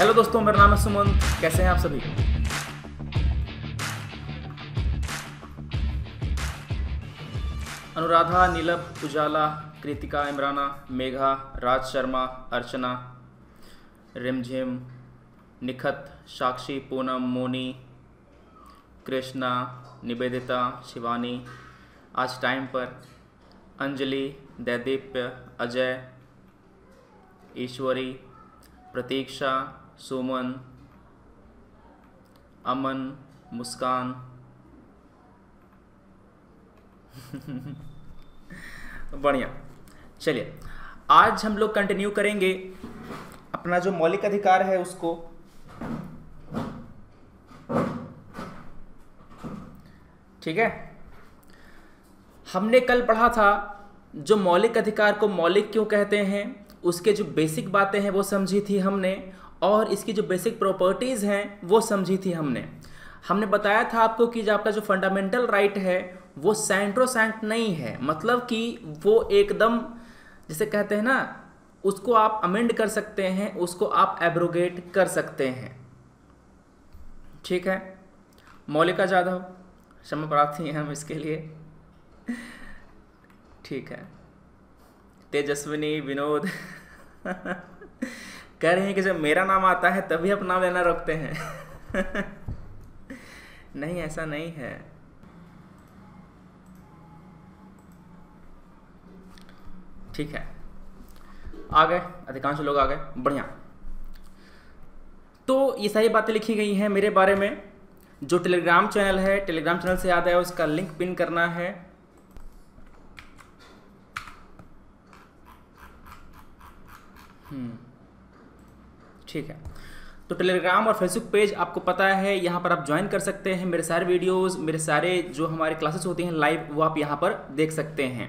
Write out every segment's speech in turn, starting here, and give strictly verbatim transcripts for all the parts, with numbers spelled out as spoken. Hello दोस्तों, मेरा नाम है सुमन। कैसे हैं आप सभी? अनुराधा, नीलम, पुजाला, कृतिका, इमराना, मेघा, राज शर्मा, अर्चना, रिमझिम, निखत, साक्षी, पूनम, मोनी, कृष्णा, निवेदिता, शिवानी, आज टाइम पर अंजलि, दैदीप्य, अजय, ईश्वरी, प्रतीक्षा, सुमन, अमन, मुस्कान। बढ़िया, चलिए आज हम लोग कंटिन्यू करेंगे अपना जो मौलिक अधिकार है उसको। ठीक है, हमने कल पढ़ा था जो मौलिक अधिकार को मौलिक क्यों कहते हैं, उसके जो बेसिक बातें हैं वो समझी थी हमने, और इसकी जो बेसिक प्रॉपर्टीज़ हैं वो समझी थी हमने। हमने बताया था आपको कि जो आपका जो फंडामेंटल राइट है वो सैंट्रोसैंट नहीं है, मतलब कि वो एकदम जिसे कहते हैं ना, उसको आप अमेंड कर सकते हैं, उसको आप एब्रोगेट कर सकते हैं। ठीक है, मौलिका जाधव क्षमा प्रार्थी हैं हम इसके लिए। ठीक है, तेजस्विनी, विनोद कह रहे हैं कि जब मेरा नाम आता है तभी आप नाम लेना रखते हैं। नहीं, ऐसा नहीं है। ठीक है, आ गए अधिकांश लोग, आ गए। बढ़िया, तो ये सारी बातें लिखी गई हैं मेरे बारे में। जो टेलीग्राम चैनल है, टेलीग्राम चैनल से याद आया, उसका लिंक पिन करना है। ठीक है, तो टेलीग्राम और फेसबुक पेज आपको पता है, यहाँ पर आप ज्वाइन कर सकते हैं। मेरे सारे वीडियोस, मेरे सारे जो हमारे क्लासेस होती हैं लाइव, वो आप यहाँ पर देख सकते हैं।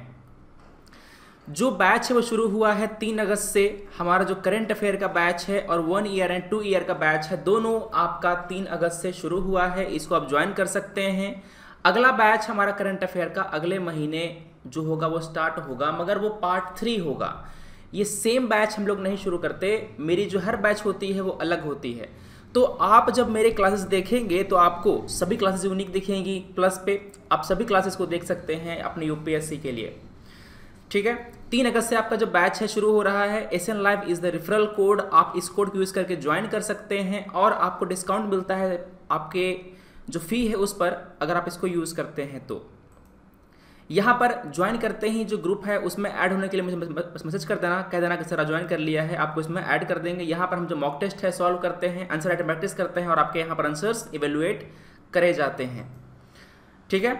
जो बैच है वो शुरू हुआ है तीन अगस्त से। हमारा जो करंट अफेयर का बैच है और one year and two year का बैच है, दोनों आपका तीन अगस्त से शुरू हुआ है, इसको आप ज्वाइन कर सकते हैं। अगला बैच हमारा करंट अफेयर का अगले महीने जो होगा वो स्टार्ट होगा, मगर वो पार्ट थ्री होगा। ये सेम बैच हम लोग नहीं शुरू करते, मेरी जो हर बैच होती है वो अलग होती है। तो आप जब मेरे क्लासेस देखेंगे तो आपको सभी क्लासेस यूनिक दिखेंगी। प्लस पे आप सभी क्लासेस को देख सकते हैं अपने यूपीएससी के लिए। ठीक है, तीन अगस्त से आपका जो बैच है शुरू हो रहा है। S N live is the referral code, आप इस कोड को यूज़ करके ज्वाइन कर सकते हैं और आपको डिस्काउंट मिलता है आपके जो फ़ी है उस पर, अगर आप इसको यूज़ करते हैं तो। यहाँ पर ज्वाइन करते ही जो ग्रुप है उसमें ऐड होने के लिए मुझे बस मैसेज कर देना, कह देना कि सर ज्वाइन कर लिया है, आपको इसमें ऐड कर देंगे। यहाँ पर हम जो मॉक टेस्ट है सॉल्व करते हैं, आंसर राइटिंग प्रैक्टिस करते हैं और आपके यहाँ पर आंसर्स इवेलुएट करे जाते हैं। ठीक है,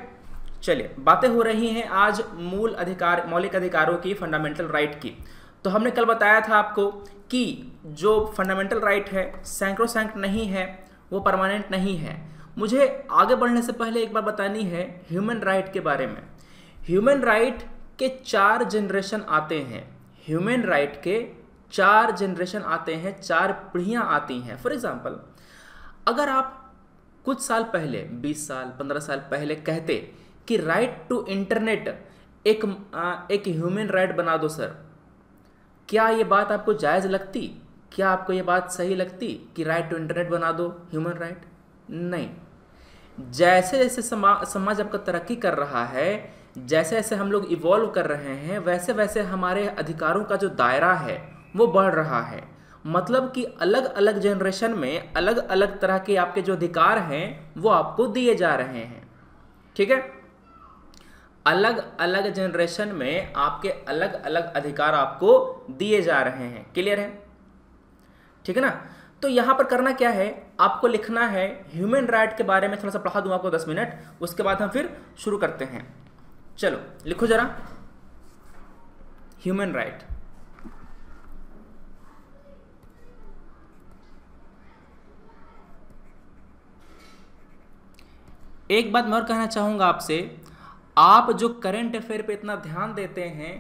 चलिए बातें हो रही हैं आज मूल अधिकार, मौलिक अधिकारों की, फंडामेंटल राइट की। तो हमने कल बताया था आपको कि जो फंडामेंटल राइट है सैंक्रोसैंक्ट नहीं है, वो परमानेंट नहीं है। मुझे आगे बढ़ने से पहले एक बार बतानी है ह्यूमन राइट के बारे में। ह्यूमन राइट के चार जनरेशन आते हैं, ह्यूमन राइट के चार जनरेशन आते हैं, चार पीढ़ियाँ आती हैं। फॉर एग्जांपल, अगर आप कुछ साल पहले, बीस साल, पंद्रह साल पहले कहते कि राइट टू इंटरनेट एक एक ह्यूमन राइट बना दो सर, क्या ये बात आपको जायज़ लगती? क्या आपको ये बात सही लगती कि राइट टू इंटरनेट बना दो ह्यूमन राइट? नहीं। जैसे जैसे समाज आपका तरक्की कर रहा है, जैसे जैसे हम लोग इवॉल्व कर रहे हैं, वैसे वैसे हमारे अधिकारों का जो दायरा है वो बढ़ रहा है। मतलब कि अलग अलग जनरेशन में अलग अलग तरह के आपके जो अधिकार हैं वो आपको दिए जा रहे हैं। ठीक है, अलग अलग जनरेशन में आपके अलग अलग अधिकार आपको दिए जा रहे हैं। क्लियर है? ठीक है ना। तो यहाँ पर करना क्या है, आपको लिखना है ह्यूमन राइट के बारे में थोड़ा सा पढ़ा दूँ आपको दस मिनट, उसके बाद हम फिर शुरू करते हैं। चलो लिखो जरा, ह्यूमन राइट। एक बात मैं और कहना चाहूंगा आपसे, आप जो करंट अफेयर पे इतना ध्यान देते हैं,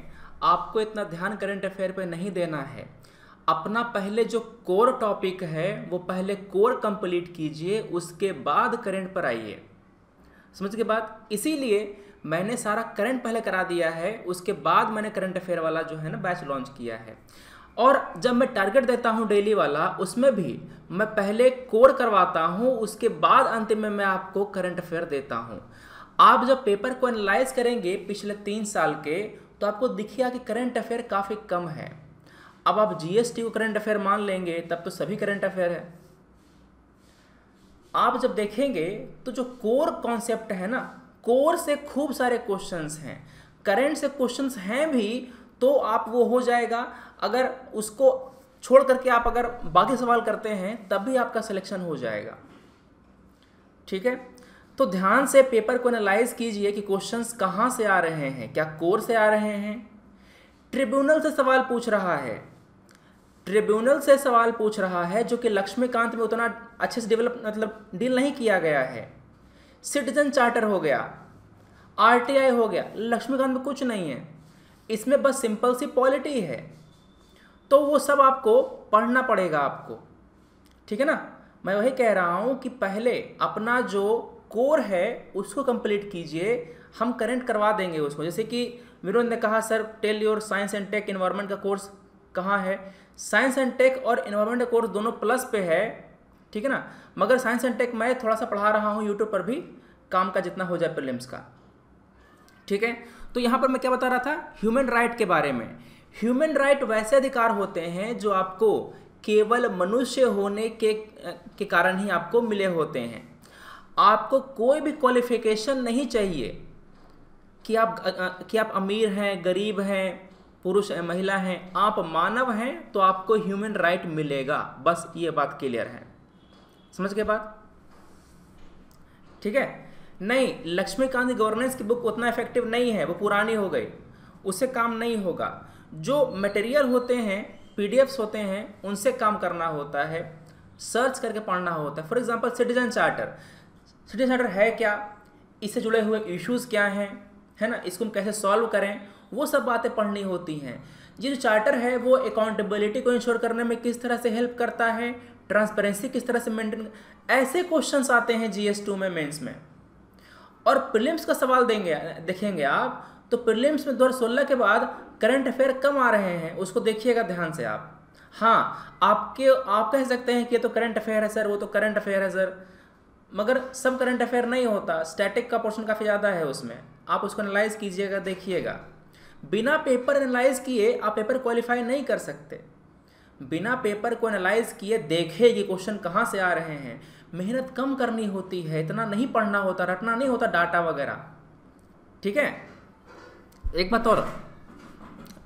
आपको इतना ध्यान करंट अफेयर पे नहीं देना है। अपना पहले जो कोर टॉपिक है वो पहले कोर कंप्लीट कीजिए, उसके बाद करंट पर आइए। समझ के बाद, इसीलिए मैंने सारा करंट पहले करा दिया है, उसके बाद मैंने करंट अफेयर वाला जो है ना बैच लॉन्च किया है। और जब मैं टारगेट देता हूँ डेली वाला, उसमें भी मैं पहले कोर करवाता हूँ, उसके बाद अंतिम में मैं आपको करंट अफेयर देता हूँ। आप जब पेपर को एनालाइज करेंगे पिछले तीन साल के, तो आपको दिखेगा कि करंट अफेयर काफ़ी कम है। अब आप जीएसटी को करंट अफेयर मान लेंगे तब तो सभी करंट अफेयर है। आप जब देखेंगे तो जो कोर कॉन्सेप्ट है ना, कोर से खूब सारे क्वेश्चंस हैं, करंट से क्वेश्चंस हैं भी, तो आप वो हो जाएगा। अगर उसको छोड़ करके आप अगर बाकी सवाल करते हैं तब भी आपका सिलेक्शन हो जाएगा। ठीक है, तो ध्यान से पेपर को एनालाइज कीजिए कि क्वेश्चंस कहाँ से आ रहे हैं, क्या कोर से आ रहे हैं। ट्रिब्यूनल से सवाल पूछ रहा है, ट्रिब्यूनल से सवाल पूछ रहा है जो कि लक्ष्मीकांत में उतना अच्छे से डेवलप मतलब डील नहीं किया गया है। सिटीजन चार्टर हो गया, आरटीआई हो गया, लक्ष्मीकांत में कुछ नहीं है, इसमें बस सिंपल सी पॉलिटी है। तो वो सब आपको पढ़ना पड़ेगा आपको, ठीक है ना। मैं वही कह रहा हूँ कि पहले अपना जो कोर है उसको कंप्लीट कीजिए, हम करंट करवा देंगे उसको। जैसे कि विनोद ने कहा sir tell your science and tech environment का कोर्स कहाँ है। साइंस एंड टेक और इन्वायरमेंट का कोर्स दोनों प्लस पे है, ठीक है ना। मगर साइंस एंड टेक मैं थोड़ा सा पढ़ा रहा हूँ यूट्यूब पर भी, काम का जितना हो जाए प्रीलिम्स का, ठीक है। तो यहाँ पर मैं क्या बता रहा था, ह्यूमन राइट के बारे में। ह्यूमन राइट वैसे अधिकार होते हैं जो आपको केवल मनुष्य होने के के कारण ही आपको मिले होते हैं। आपको कोई भी क्वालिफिकेशन नहीं चाहिए कि आप कि आप अमीर हैं, गरीब हैं, पुरुष हैं, महिला हैं, आप मानव हैं तो आपको ह्यूमन राइट मिलेगा। बस ये बात क्लियर है, समझ गए बात, ठीक है। नहीं, लक्ष्मीकांत की गवर्नेंस की बुक उतना इफेक्टिव नहीं है, वो पुरानी हो गई, उससे काम नहीं होगा। जो मटेरियल होते हैं, पीडीएफ्स होते हैं, उनसे काम करना होता है, सर्च करके पढ़ना होता है। For example citizen charter, citizen charter है क्या, इससे जुड़े हुए इश्यूज़ क्या हैं, है ना, इसको हम कैसे सॉल्व करें, वो सब बातें पढ़नी होती हैं। ये जो चार्टर है वो अकाउंटेबिलिटी को इंश्योर करने में किस तरह से हेल्प करता है, ट्रांसपेरेंसी किस तरह से मेंटेन, ऐसे क्वेश्चंस आते हैं जीएस टू में, मेंस में। और प्रीलिम्स का सवाल देंगे देखेंगे आप तो प्रीलिम्स में दो हज़ार सोलह के बाद करंट अफेयर कम आ रहे हैं, उसको देखिएगा ध्यान से आप। हाँ, आपके आप कह सकते हैं कि ये तो करंट अफेयर है सर, वो तो करंट अफेयर है सर, मगर सब करंट अफेयर नहीं होता, स्टैटिक का पोर्शन काफ़ी ज़्यादा है उसमें। आप उसको एनालाइज कीजिएगा, देखिएगा। बिना पेपर एनालाइज किए आप पेपर क्वालिफाई नहीं कर सकते। बिना पेपर को एनालाइज किए देखे ये क्वेश्चन कहाँ से आ रहे हैं, मेहनत कम करनी होती है, इतना नहीं पढ़ना होता, रटना नहीं होता डाटा वगैरह, ठीक है। एक बात और,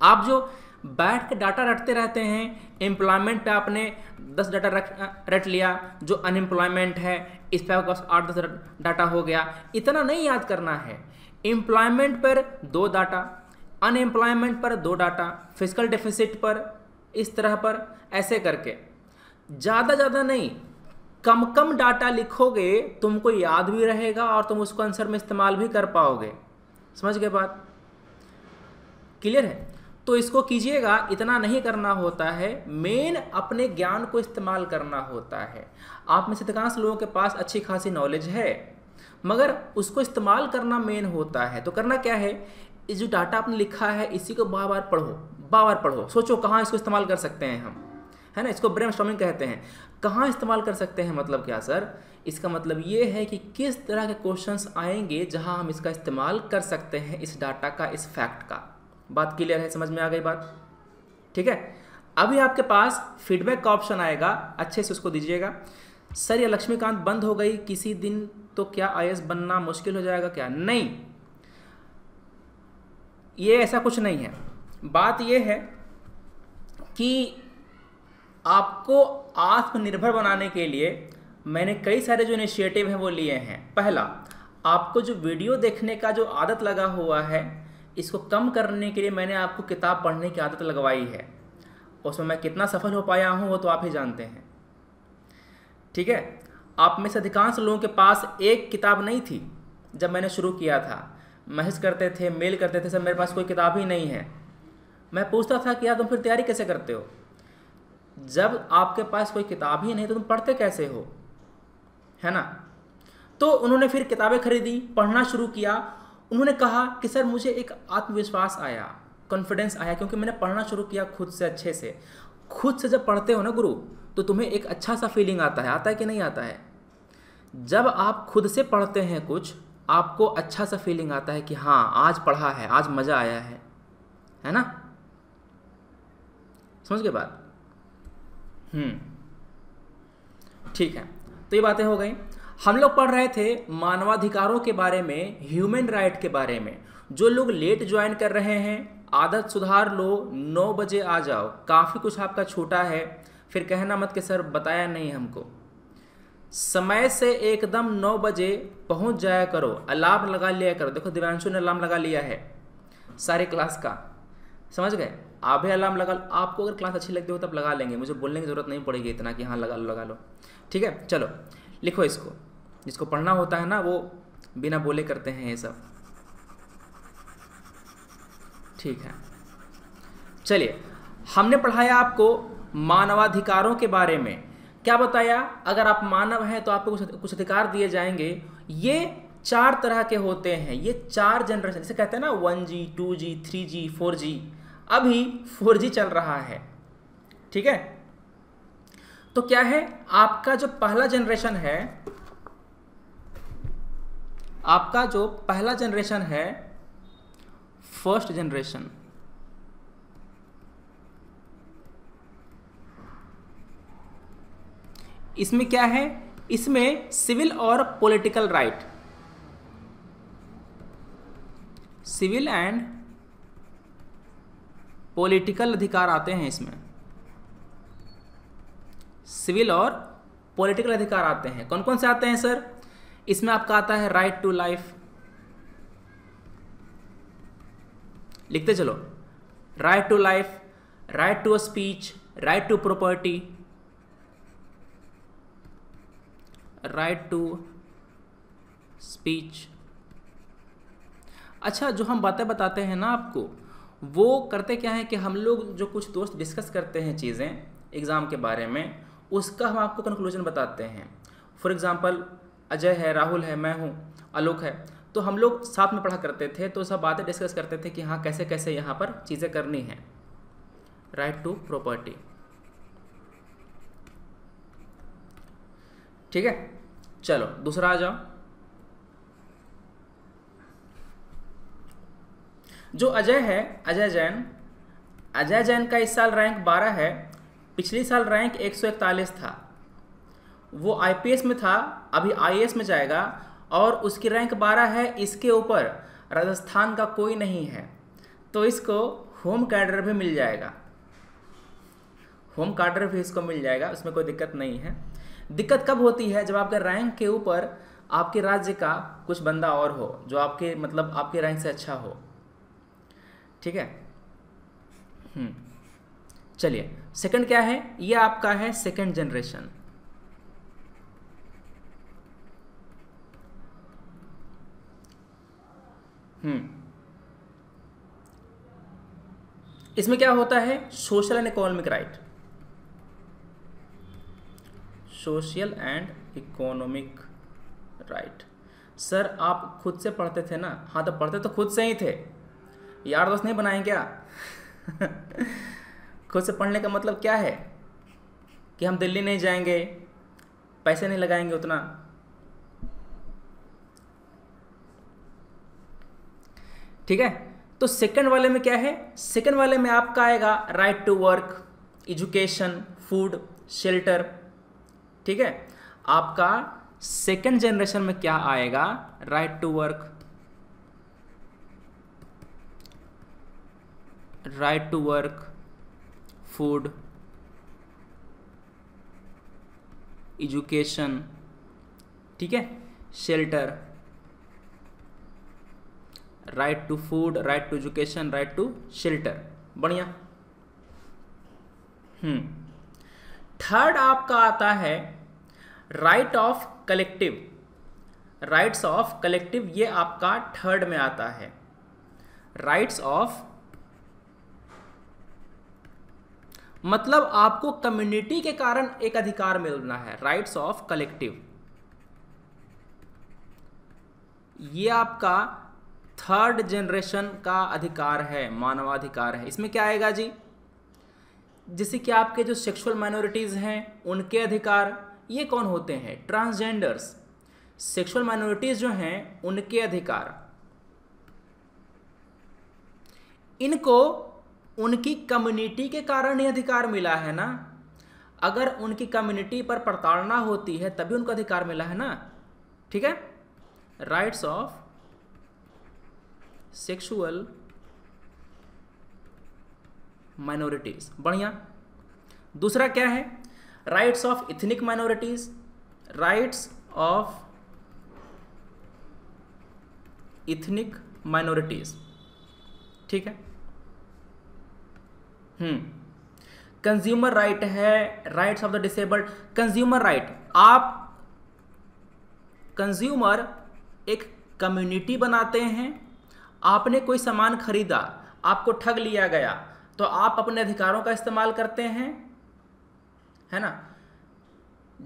आप जो बैठ के डाटा रटते रहते हैं, एम्प्लॉयमेंट पे आपने दस डाटा रट लिया, जो अनएम्प्लॉयमेंट है इस पे आपको आठ दस डाटा हो गया, इतना नहीं याद करना है। एम्प्लॉयमेंट पर दो डाटा, अनएम्प्लॉयमेंट पर दो डाटा, फिस्कल डेफिसिट पर, इस तरह पर, ऐसे करके ज़्यादा ज़्यादा नहीं, कम कम डाटा लिखोगे, तुमको याद भी रहेगा और तुम उसको आंसर में इस्तेमाल भी कर पाओगे। समझ गए बात, क्लियर है। तो इसको कीजिएगा, इतना नहीं करना होता है, मेन अपने ज्ञान को इस्तेमाल करना होता है। आप में से अधिकांश लोगों के पास अच्छी खासी नॉलेज है, मगर उसको इस्तेमाल करना मेन होता है। तो करना क्या है, इस जो डाटा आपने लिखा है इसी को बार बार पढ़ो, बार बार पढ़ो, सोचो कहाँ इसको इस्तेमाल कर सकते हैं हम, है ना। इसको ब्रेनस्टॉर्मिंग कहते हैं, कहाँ इस्तेमाल कर सकते हैं, मतलब क्या सर, इसका मतलब ये है कि किस तरह के क्वेश्चंस आएंगे जहाँ हम इसका इस्तेमाल कर सकते हैं, इस डाटा का, इस फैक्ट का। बात क्लियर है, समझ में आ गई बात, ठीक है। अभी आपके पास फीडबैक का ऑप्शन आएगा, अच्छे से उसको दीजिएगा। सर ये लक्ष्मीकांत बंद हो गई किसी दिन तो क्या आईएएस बनना मुश्किल हो जाएगा क्या? नहीं, ये ऐसा कुछ नहीं है। बात यह है कि आपको आत्मनिर्भर बनाने के लिए मैंने कई सारे जो इनिशिएटिव हैं वो लिए हैं। पहला, आपको जो वीडियो देखने का जो आदत लगा हुआ है, इसको कम करने के लिए मैंने आपको किताब पढ़ने की आदत लगवाई है। उसमें मैं कितना सफल हो पाया हूँ वो तो आप ही जानते हैं, ठीक है। आप में से अधिकांश लोगों के पास एक किताब नहीं थी जब मैंने शुरू किया था। मैसेज करते थे, मेल करते थे, सर मेरे पास कोई किताब ही नहीं है। मैं पूछता था कि यार तुम फिर तैयारी कैसे करते हो, जब आपके पास कोई किताब ही नहीं तो तुम पढ़ते कैसे हो, है ना। तो उन्होंने फिर किताबें खरीदी, पढ़ना शुरू किया। उन्होंने कहा कि सर मुझे एक आत्मविश्वास आया, कॉन्फिडेंस आया क्योंकि मैंने पढ़ना शुरू किया खुद से अच्छे से। खुद से जब पढ़ते हो ना गुरु तो तुम्हें एक अच्छा सा फीलिंग आता है, आता है कि नहीं आता है? जब आप खुद से पढ़ते हैं कुछ, आपको अच्छा सा फीलिंग आता है कि हाँ आज पढ़ा है, आज मज़ा आया है, है ना? समझ गए बात? हम्म, ठीक है। तो ये बातें हो गई। हम लोग पढ़ रहे थे मानवाधिकारों के बारे में, ह्यूमन राइट के बारे में। जो लोग लेट ज्वाइन कर रहे हैं आदत सुधार लो, नौ बजे आ जाओ, काफ़ी कुछ आपका छूटा है। फिर कहना मत कि सर बताया नहीं हमको। समय से एकदम नौ बजे पहुंच जाया करो, अलार्म लगा लिया करो। देखो दिव्यांशु ने अलार्म लगा लिया है सारे क्लास का, समझ गए? आप भी अलार्म लगा लो। आपको अगर क्लास अच्छी लगती हो तब लगा लेंगे, मुझे बोलने की ज़रूरत नहीं पड़ेगी इतना कि हाँ लगा लो लगा लो। ठीक है, चलो लिखो इसको। जिसको पढ़ना होता है ना वो बिना बोले करते हैं ये सब। ठीक है, चलिए। हमने पढ़ाया आपको मानवाधिकारों के बारे में। क्या बताया? अगर आप मानव हैं तो आपको कुछ कुछ अधिकार दिए जाएंगे। ये चार तरह के होते हैं, ये चार जनरेशन, जैसे कहते हैं ना one G two G three G four G. अभी फोर जी चल रहा है, ठीक है? तो क्या है आपका जो पहला जनरेशन है, आपका जो पहला जनरेशन है फर्स्ट जनरेशन, इसमें क्या है? इसमें सिविल और political right, civil and political अधिकार आते हैं। इसमें सिविल और पॉलिटिकल अधिकार आते हैं। कौन कौन से आते हैं सर? इसमें आपका आता है राइट टू लाइफ, लिखते चलो, right to life, right to speech, right to property, right to speech. अच्छा, जो हम बातें बताते हैं ना आपको, वो करते क्या है कि हम लोग जो कुछ दोस्त डिस्कस करते हैं चीज़ें एग्ज़ाम के बारे में, उसका हम आपको कंक्लूजन बताते हैं। फॉर एग्ज़ाम्पल अजय है, राहुल है, मैं हूँ, आलोक है, तो हम लोग साथ में पढ़ा करते थे तो सब बातें डिस्कस करते थे कि हाँ कैसे कैसे यहाँ पर चीज़ें करनी हैं। राइट टू प्रॉपर्टी, ठीक है? चलो दूसरा आ जाओ। जो अजय है, अजय जैन, अजय जैन का इस साल रैंक बारह है, पिछले साल रैंक एक सौ इकतालीस था। वो आई पी एस में था, अभी आई ए एस में जाएगा और उसकी रैंक बारह है। इसके ऊपर राजस्थान का कोई नहीं है तो इसको होम कैडर भी मिल जाएगा, होम कैडर भी इसको मिल जाएगा, उसमें कोई दिक्कत नहीं है। दिक्कत कब होती है? जब आपके रैंक के ऊपर आपके राज्य का कुछ बंदा और हो जो आपके मतलब आपके रैंक से अच्छा हो, ठीक है? चलिए सेकंड क्या है? ये आपका है सेकंड जनरेशन, हम्म। इसमें क्या होता है? Social and economic right, social and economic right. Sir आप खुद से पढ़ते थे ना? हाँ, तो पढ़ते तो खुद से ही थे, यार दोस्त नहीं बनाए क्या? खुद से पढ़ने का मतलब क्या है कि हम दिल्ली नहीं जाएंगे, पैसे नहीं लगाएंगे उतना। ठीक है, तो सेकंड वाले में क्या है? सेकंड वाले में आपका आएगा right to work, education, food, shelter, ठीक है? आपका सेकंड जनरेशन में क्या आएगा? Right to work, right to work, food, education, ठीक है, shelter. Right to food, right to education, right to shelter, बढ़िया। हम्म थर्ड आपका आता है right of collective, rights of collective. ये आपका थर्ड में आता है, राइट्स ऑफ मतलब आपको कम्युनिटी के कारण एक अधिकार मिलना है, राइट्स ऑफ कलेक्टिव। ये आपका थर्ड जनरेशन का अधिकार है, मानवाधिकार है। इसमें क्या आएगा जी, जैसे कि आपके जो सेक्सुअल माइनॉरिटीज़ हैं उनके अधिकार, ये कौन होते हैं, ट्रांसजेंडर्स। सेक्सुअल माइनॉरिटीज़ जो हैं उनके अधिकार, इनको उनकी कम्युनिटी के कारण ये अधिकार मिला है ना। अगर उनकी कम्युनिटी पर प्रताड़ना होती है तभी उनको अधिकार मिला है ना, ठीक है। राइट्स ऑफ सेक्सुअल माइनॉरिटीज, बढ़िया। दूसरा क्या है, rights of ethnic minorities, rights of ethnic minorities, ठीक है। हम्म कंज्यूमर राइट है, rights of the disabled. Consumer right, आप कंज्यूमर एक कम्युनिटी बनाते हैं, आपने कोई सामान खरीदा, आपको ठग लिया गया, तो आप अपने अधिकारों का इस्तेमाल करते हैं, है ना।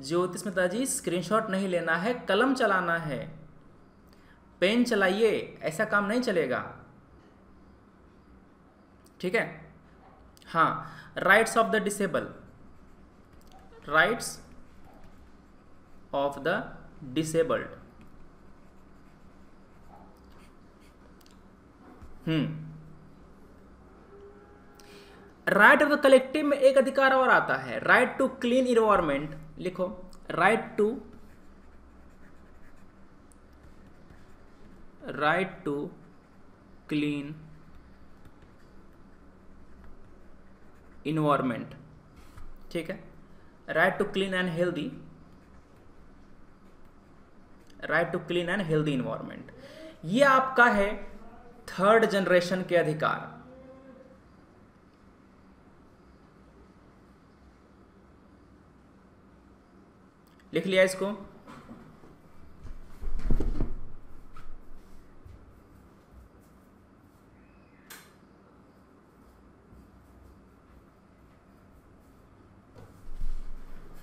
ज्योतिष मित्रा जी स्क्रीनशॉट नहीं लेना है, कलम चलाना है, पेन चलाइए, ऐसा काम नहीं चलेगा, ठीक है। हाँ, rights of the disable, rights of the disabled. Hmm right of the collective में एक अधिकार और आता है, राइट टू क्लीन एनवायरनमेंट, लिखो right to right to clean environment, ठीक है। Right to clean and healthy, right to clean and healthy environment, ये आपका है थर्ड जनरेशन के अधिकार। लिख लिया इसको,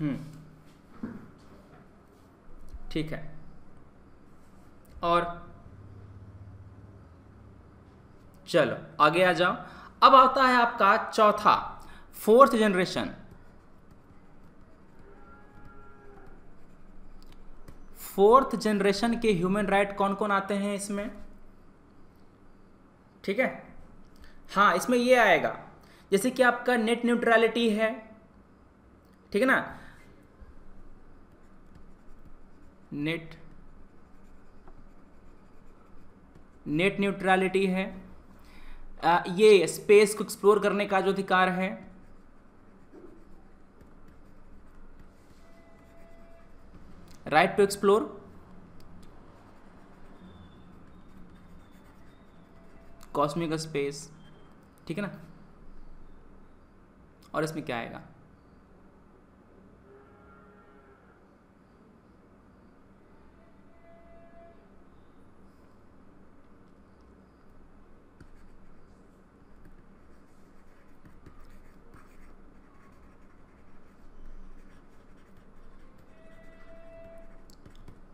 हम्म ठीक है। और चलो आगे आ जाओ, अब आता है आपका चौथा, फोर्थ जनरेशन। फोर्थ जनरेशन के ह्यूमन राइट कौन कौन आते हैं इसमें, ठीक है। हाँ, इसमें ये आएगा जैसे कि आपका नेट न्यूट्रलिटी है, ठीक है ना, नेट नेट न्यूट्रलिटी है, आ, ये स्पेस को एक्सप्लोर करने का जो अधिकार है, right to explore, cosmic space, ठीक है ना। और इसमें क्या आएगा,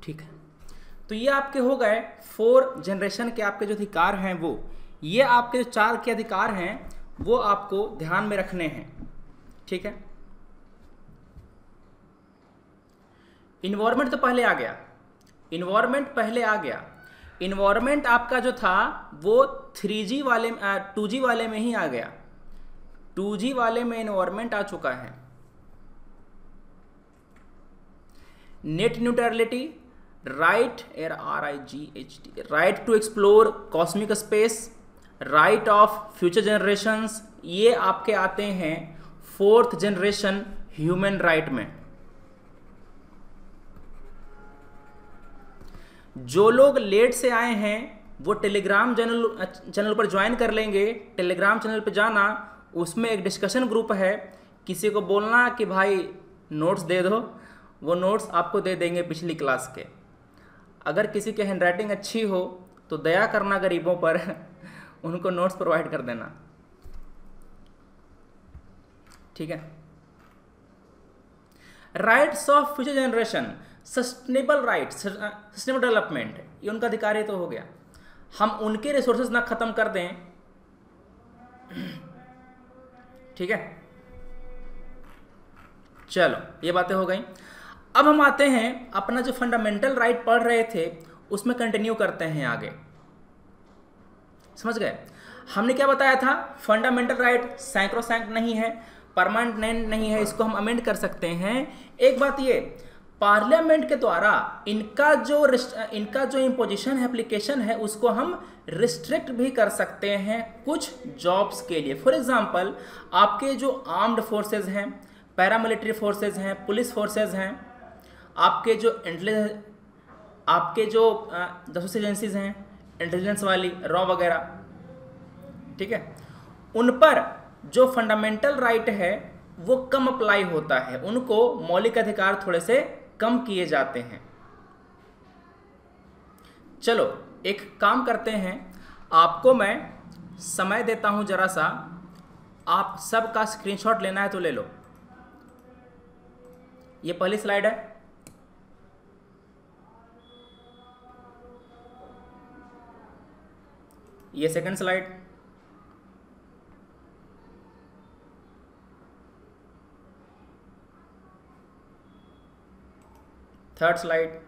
ठीक है। तो ये आपके हो गए फोर जनरेशन के आपके जो अधिकार हैं वो, ये आपके जो चार के अधिकार हैं वो आपको ध्यान में रखने हैं, ठीक है। इन्वायरमेंट तो पहले आ गया, इन्वायरमेंट पहले आ गया। इन्वायरमेंट आपका जो था वो थ्री जी वाले टू जी वाले में ही आ गया, टू जी वाले में इन्वायरमेंट आ चुका है। Net neutrality, right uh R I G H T, right to explore cosmic space, right of future generations, ये आपके आते हैं फोर्थ जनरेशन ह्यूमन राइट में। जो लोग लेट से आए हैं वो टेलीग्राम चैनल चैनल पर ज्वाइन कर लेंगे। टेलीग्राम चैनल पर जाना, उसमें एक डिस्कशन ग्रुप है, किसी को बोलना कि भाई नोट्स दे दो, वो नोट्स आपको दे देंगे पिछली क्लास के। अगर किसी की हैंडराइटिंग अच्छी हो तो दया करना गरीबों पर, उनको नोट्स प्रोवाइड कर देना, ठीक है। Rights of future generation, sustainable right, sustainable development, ये उनका अधिकार ही तो हो गया। हम उनके रिसोर्सेज ना खत्म कर दें, ठीक है। चलो ये बातें हो गई। अब हम आते हैं अपना जो फंडामेंटल राइट पढ़ रहे थे उसमें कंटिन्यू करते हैं आगे, समझ गए। हमने क्या बताया था, फंडामेंटल राइट सैंक्रोसैंक नहीं है, परमानेंट नहीं है, इसको हम अमेंड कर सकते हैं। एक बात ये, पार्लियामेंट के द्वारा इनका जो इनका जो इम्पोजिशन है, एप्लीकेशन है, उसको हम रिस्ट्रिक्ट भी कर सकते हैं कुछ जॉब्स के लिए। फॉर एग्जांपल आपके जो आर्म्ड फोर्सेस हैं, पैरामिलिट्री फोर्सेस हैं, पुलिस फोर्सेस हैं, आपके जो इंटेलिजेंस आपके जो दसों एजेंसीज हैं इंटेलिजेंस वाली, रॉ वगैरह, ठीक है, उन पर जो फंडामेंटल राइट है वो कम अप्लाई होता है, उनको मौलिक अधिकार थोड़े से कम किए जाते हैं। चलो एक काम करते हैं, आपको मैं समय देता हूं जरा सा, आप सब का स्क्रीनशॉट लेना है तो ले लो। ये पहली स्लाइड है, ये second slide, third slide,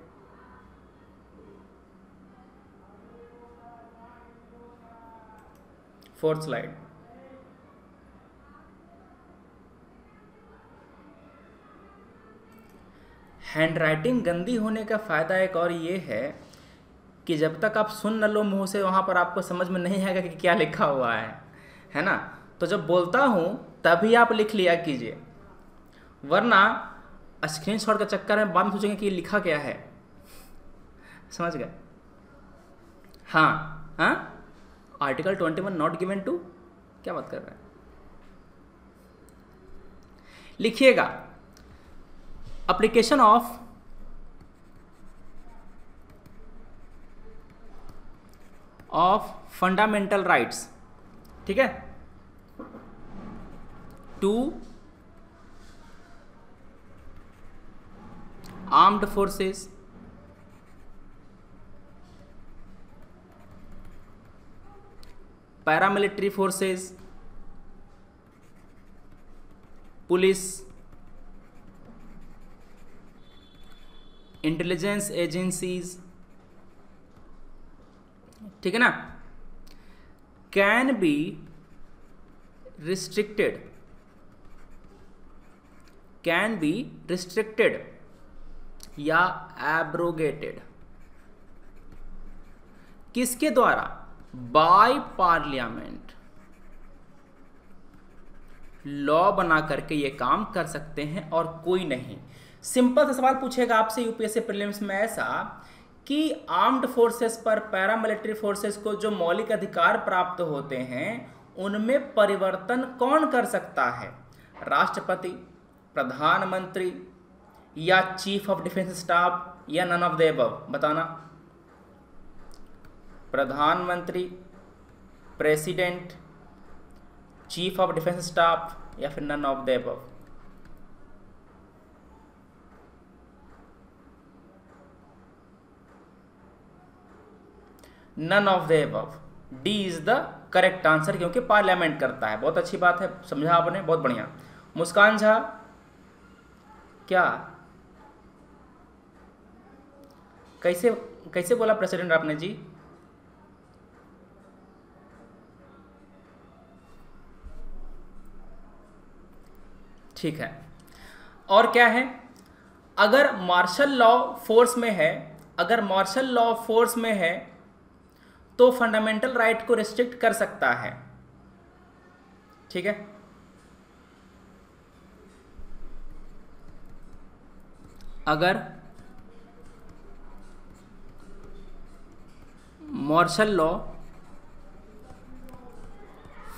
fourth slide. Handwriting गंदी होने का फायदा एक और ये है कि जब तक आप सुन न लो मुंह से, वहां पर आपको समझ में नहीं आएगा कि क्या लिखा हुआ है, है ना। तो जब बोलता हूं तभी आप लिख लिया कीजिए, वरना स्क्रीनशॉट के चक्कर में बाद में सोचेंगे कि लिखा क्या है, समझ गए। हाँ हाँ, article twenty one not given to, क्या बात कर रहे हैं, लिखिएगा। Application of of fundamental rights, ठीक है, to armed forces paramilitary forces police intelligence agencies, ठीक है ना, can be restricted can be restricted या एब्रोगेटेड, किसके द्वारा, बाय पार्लियामेंट। लॉ बना करके ये काम कर सकते हैं और कोई नहीं। सिंपल सा सवाल पूछेगा आपसे यूपीएससी प्रीलिम्स में ऐसा कि आर्म्ड फोर्सेस पर पैरामिलिट्री फोर्सेस को जो मौलिक अधिकार प्राप्त होते हैं उनमें परिवर्तन कौन कर सकता है, राष्ट्रपति, प्रधानमंत्री या चीफ ऑफ डिफेंस स्टाफ या नन ऑफ द अबव, बताना। प्रधानमंत्री, president, chief of defence staff या फिर none of the above. None of the above, D is the correct answer, क्योंकि पार्लियामेंट करता है। बहुत अच्छी बात है, समझा आपने, बहुत बढ़िया। मुस्कान झा, क्या कैसे कैसे बोला प्रेसिडेंट आपने जी, ठीक है। और क्या है, अगर मार्शल लॉ फोर्स में है अगर मार्शल लॉ फोर्स में है तो फंडामेंटल राइट को रिस्ट्रिक्ट कर सकता है, ठीक है। अगर मार्शल लॉ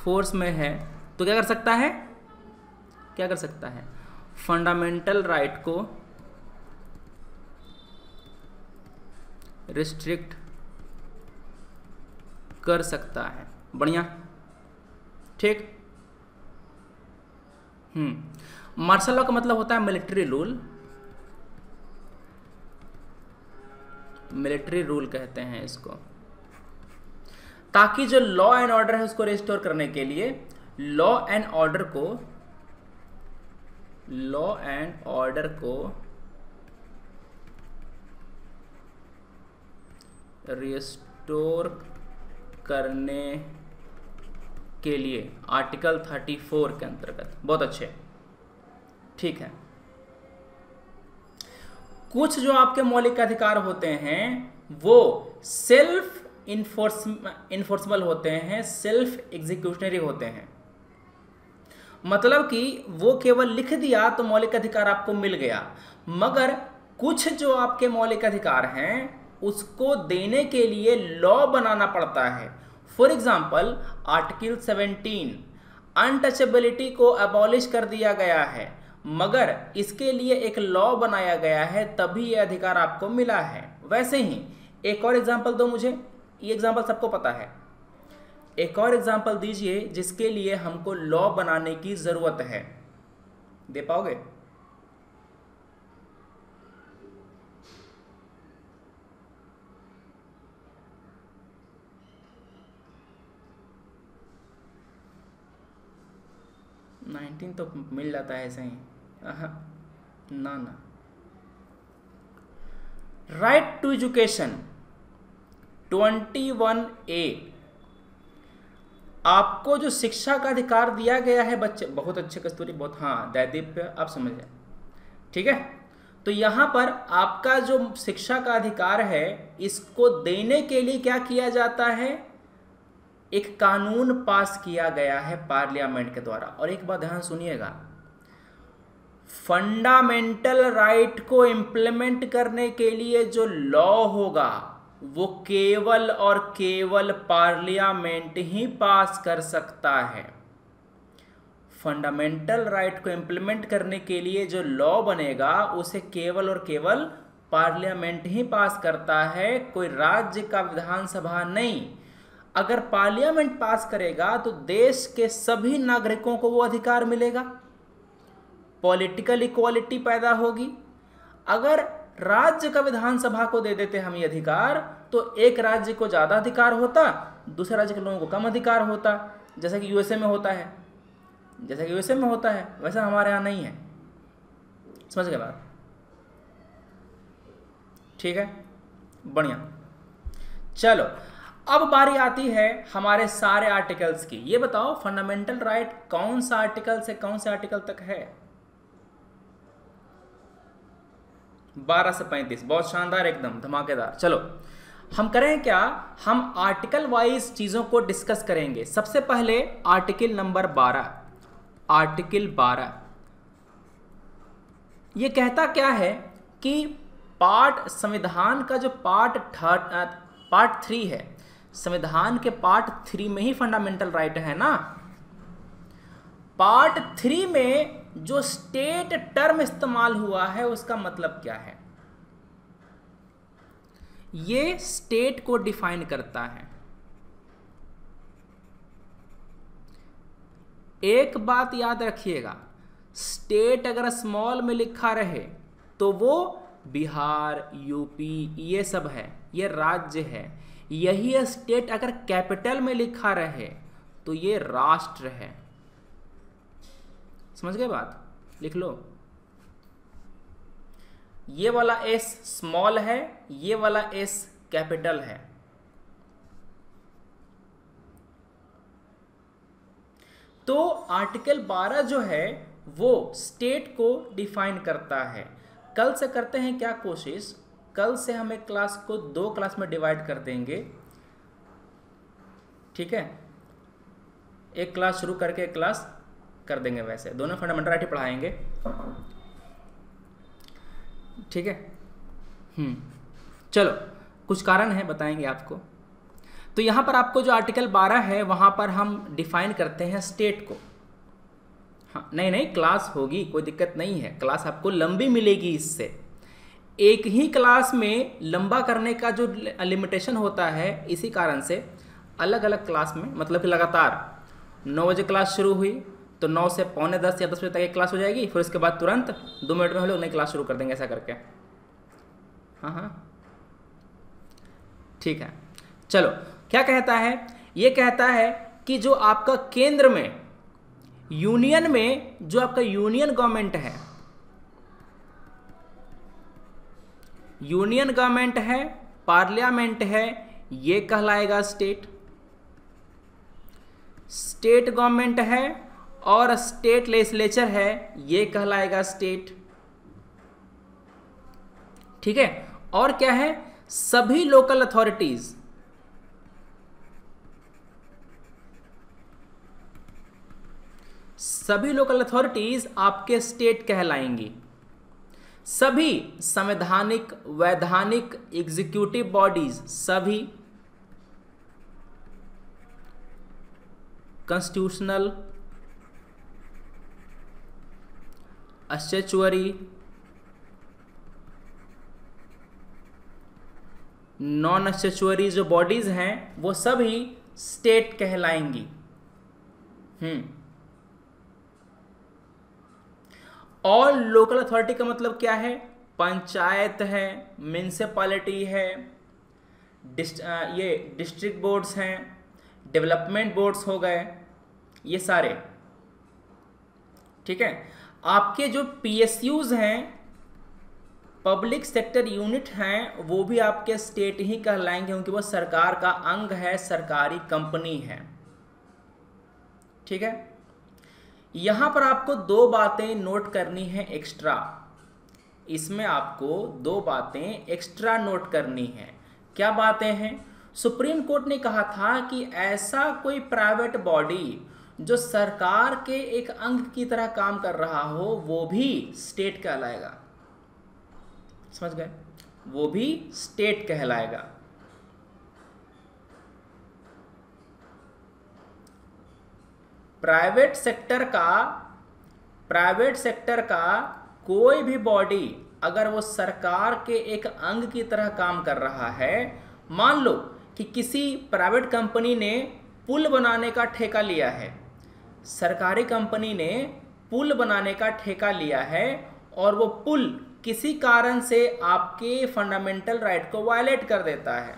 फोर्स में है तो क्या कर सकता है क्या कर सकता है फंडामेंटल राइट को रिस्ट्रिक्ट कर सकता है, बढ़िया, ठीक। हम्म मार्शल लॉ का मतलब होता है मिलिट्री रूल, मिलिट्री रूल कहते हैं इसको, ताकि जो लॉ एंड ऑर्डर है उसको रिस्टोर करने के लिए लॉ एंड ऑर्डर को लॉ एंड ऑर्डर को रिस्टोर करने के लिए आर्टिकल थर्टी फोर के अंतर्गत। बहुत अच्छे, ठीक है। कुछ जो आपके मौलिक अधिकार होते हैं वो सेल्फ इन्फोर्सबल होते हैं, सेल्फ एग्जीक्यूशनरी होते हैं, मतलब कि वो केवल लिख दिया तो मौलिक अधिकार आपको मिल गया, मगर कुछ जो आपके मौलिक अधिकार हैं उसको देने के लिए लॉ बनाना पड़ता है। For example article seventeen untouchability को अबॉलिश कर दिया गया है, मगर इसके लिए एक लॉ बनाया गया है, तभी ये अधिकार आपको मिला है। वैसे ही एक और एग्जाम्पल दो मुझे, ये एग्जाम्पल सबको पता है, एक और एग्जाम्पल दीजिए जिसके लिए हमको लॉ बनाने की जरूरत है, दे पाओगे? नाइनटीन तो मिल जाता है ऐसे ही, ना ना। Right to education twenty one A, आपको जो शिक्षा का अधिकार दिया गया है बच्चे, बहुत अच्छे कस्तूरी, बहुत, हाँ दैदीप्य, आप समझ जाए, ठीक है। तो यहाँ पर आपका जो शिक्षा का अधिकार है इसको देने के लिए क्या किया जाता है, एक कानून पास किया गया है पार्लियामेंट के द्वारा। और एक बात ध्यान सुनिएगा, फंडामेंटल राइट को इम्प्लीमेंट करने के लिए जो लॉ होगा वो केवल और केवल पार्लियामेंट ही पास कर सकता है। फंडामेंटल राइट को इम्प्लीमेंट करने के लिए जो लॉ बनेगा उसे केवल और केवल पार्लियामेंट ही पास करता है, कोई राज्य का विधानसभा नहीं। अगर पार्लियामेंट पास करेगा तो देश के सभी नागरिकों को वो अधिकार मिलेगा, पॉलिटिकल इक्वालिटी पैदा होगी। अगर राज्य का विधानसभा को दे देते हम ये अधिकार तो एक राज्य को ज़्यादा अधिकार होता, दूसरे राज्य के लोगों को कम अधिकार होता, जैसा कि यूएसए में होता है, जैसा कि यूएसए में होता है वैसा हमारे यहाँ नहीं है, समझ गए बात? ठीक है, बढ़िया। चलो अब बारी आती है हमारे सारे आर्टिकल्स की। ये बताओ फंडामेंटल राइट कौन सा आर्टिकल से कौन से आर्टिकल तक है? बारह से पैंतीस, बहुत शानदार, एकदम धमाकेदार। चलो हम करें क्या, हम आर्टिकल वाइज चीज़ों को डिस्कस करेंगे। सबसे पहले आर्टिकल नंबर बारह, आर्टिकल बारह ये कहता क्या है कि पार्ट संविधान का जो पार्ट पार्ट थ्री है, संविधान के पार्ट थ्री में ही फंडामेंटल राइट है ना, पार्ट थ्री में जो स्टेट टर्म इस्तेमाल हुआ है उसका मतलब क्या है, ये स्टेट को डिफाइन करता है। एक बात याद रखिएगा, स्टेट अगर स्मॉल में लिखा रहे तो वो बिहार, यूपी, ये सब है, ये राज्य है। यही है स्टेट अगर कैपिटल में लिखा रहे तो ये राष्ट्र है, समझ गए बात? लिख लो, ये वाला एस स्मॉल है, ये वाला एस कैपिटल है। तो आर्टिकल बारह जो है वो स्टेट को डिफाइन करता है। कल से करते हैं क्या कोशिश, कल से हम एक क्लास को दो क्लास में डिवाइड कर देंगे, ठीक है? एक क्लास शुरू करके एक क्लास कर देंगे, वैसे दोनों फंडामेंटल राइट पढ़ाएंगे, ठीक है? हम्म, चलो कुछ कारण है बताएंगे आपको। तो यहाँ पर आपको जो आर्टिकल बारह है वहाँ पर हम डिफाइन करते हैं स्टेट को। हाँ, नहीं नहीं क्लास होगी, कोई दिक्कत नहीं है, क्लास आपको लंबी मिलेगी। इससे एक ही क्लास में लंबा करने का जो लिमिटेशन होता है, इसी कारण से अलग अलग क्लास में, मतलब कि लगातार नौ बजे क्लास शुरू हुई तो नौ से पौने दस या दस बजे तक एक क्लास हो जाएगी, फिर उसके बाद तुरंत दो मिनट में हम लोग नई क्लास शुरू कर देंगे, ऐसा करके। हाँ हाँ ठीक है। चलो क्या कहता है, ये कहता है कि जो आपका केंद्र में यूनियन में जो आपका यूनियन गवर्नमेंट है यूनियन गवर्नमेंट है पार्लियामेंट है ये कहलाएगा स्टेट। स्टेट गवर्नमेंट है और स्टेट लेजिस्लेचर है ये कहलाएगा स्टेट। ठीक है। और क्या है सभी लोकल अथॉरिटीज सभी लोकल अथॉरिटीज आपके स्टेट कहलाएंगी। सभी संवैधानिक वैधानिक एग्जीक्यूटिव बॉडीज सभी कॉन्स्टिट्यूशनल स्टैच्यूटरी नॉन स्टैच्यूटरी जो बॉडीज हैं वो सभी स्टेट कहलाएंगी। हम्म और लोकल अथॉरिटी का मतलब क्या है पंचायत है म्यूनसिपैलिटी है डिस्ट, ये डिस्ट्रिक्ट बोर्ड्स हैं डेवलपमेंट बोर्ड्स हो गए ये सारे। ठीक है। आपके जो पीएसयूज हैं पब्लिक सेक्टर यूनिट हैं वो भी आपके स्टेट ही कहलाएंगे क्योंकि वो सरकार का अंग है सरकारी कंपनी है। ठीक है। यहां पर आपको दो बातें नोट करनी है एक्स्ट्रा। इसमें आपको दो बातें एक्स्ट्रा नोट करनी है। क्या बातें हैं सुप्रीम कोर्ट ने कहा था कि ऐसा कोई प्राइवेट बॉडी जो सरकार के एक अंग की तरह काम कर रहा हो वो भी स्टेट कहलाएगा। समझ गए वो भी स्टेट कहलाएगा। प्राइवेट सेक्टर का प्राइवेट सेक्टर का कोई भी बॉडी अगर वो सरकार के एक अंग की तरह काम कर रहा है मान लो कि किसी प्राइवेट कंपनी ने पुल बनाने का ठेका लिया है सरकारी कंपनी ने पुल बनाने का ठेका लिया है और वो पुल किसी कारण से आपके फंडामेंटल राइट को वायलेट कर देता है।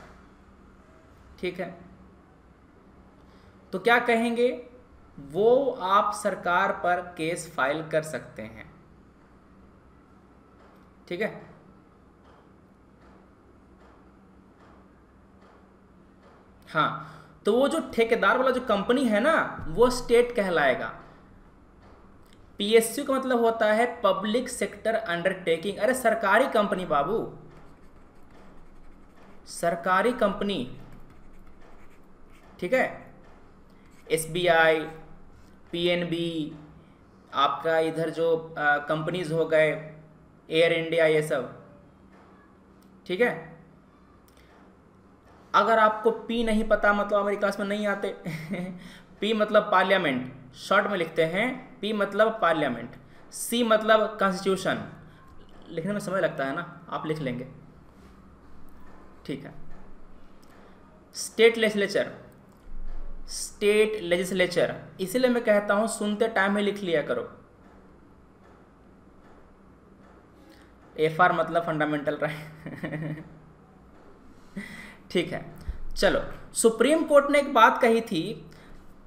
ठीक है। तो क्या कहेंगे वो आप सरकार पर केस फाइल कर सकते हैं। ठीक है। हाँ तो वो जो ठेकेदार वाला जो कंपनी है ना वो स्टेट कहलाएगा। पीएसयू का मतलब होता है पब्लिक सेक्टर अंडरटेकिंग। अरे सरकारी कंपनी बाबू सरकारी कंपनी। ठीक है। एसबीआई पीएनबी आपका इधर जो कंपनीज हो गए एयर इंडिया ये सब। ठीक है। अगर आपको पी नहीं पता मतलब हमारी क्लास में नहीं आते। पी मतलब पार्लियामेंट शॉर्ट में लिखते हैं पी मतलब पार्लियामेंट सी मतलब कॉन्स्टिट्यूशन। लिखने में समय लगता है ना आप लिख लेंगे। ठीक है। स्टेट लेजिस्लेचर स्टेट लेजिस्लेचर इसीलिए मैं कहता हूं सुनते टाइम ही लिख लिया करो। एफ आर मतलब फंडामेंटल राइट। ठीक है। चलो सुप्रीम कोर्ट ने एक बात कही थी।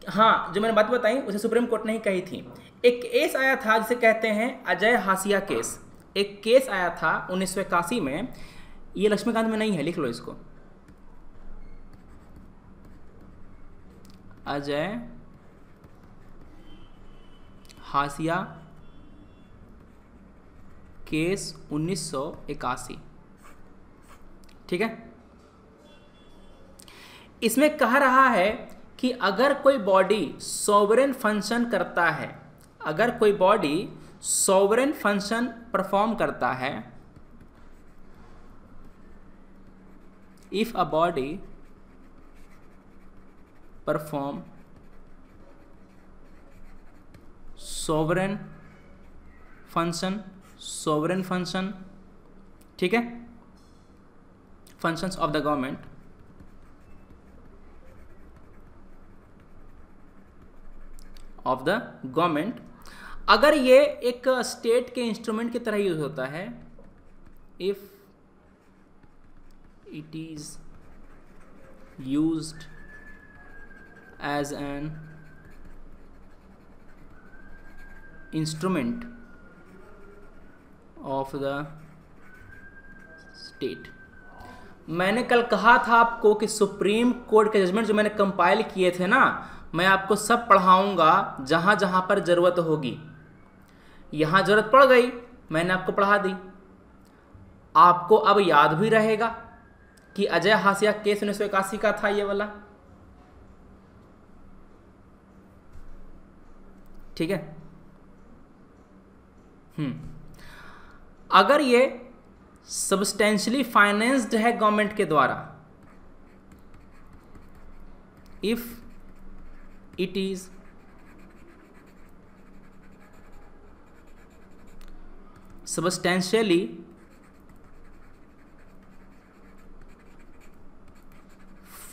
हाँ जो मैंने बात बताई उसे सुप्रीम कोर्ट ने ही कही थी। एक केस आया था जिसे कहते हैं अजय हासिया केस। एक केस आया था उन्नीस सौ इक्यासी में। ये लक्ष्मीकांत में नहीं है लिख लो इसको अजय हासिया केस उन्नीस सौ इक्यासी। ठीक है। इसमें कह रहा है कि अगर कोई बॉडी सॉवरेन फंक्शन करता है अगर कोई बॉडी सॉवरेन फंक्शन परफॉर्म करता है if a body perform sovereign function sovereign function ठीक है functions of the government of the government अगर ये एक state के instrument की तरह use होता है if it is used as an instrument of the state. मैंने कल कहा था आपको कि सुप्रीम कोर्ट के जजमेंट जो मैंने कंपाइल किए थे ना, मैं आपको सब पढ़ाऊंगा जहां जहां पर जरूरत होगी. यहां जरूरत पड़ गई, मैंने आपको पढ़ा दी. आपको अब याद भी रहेगा कि अजय हासिया केस उन्नीस सौ इक्यासी का था ये वाला, ठीक है. हम्म अगर ये सबस्टेंशियली फाइनेंस्ड है गवर्नमेंट के द्वारा, if it is substantially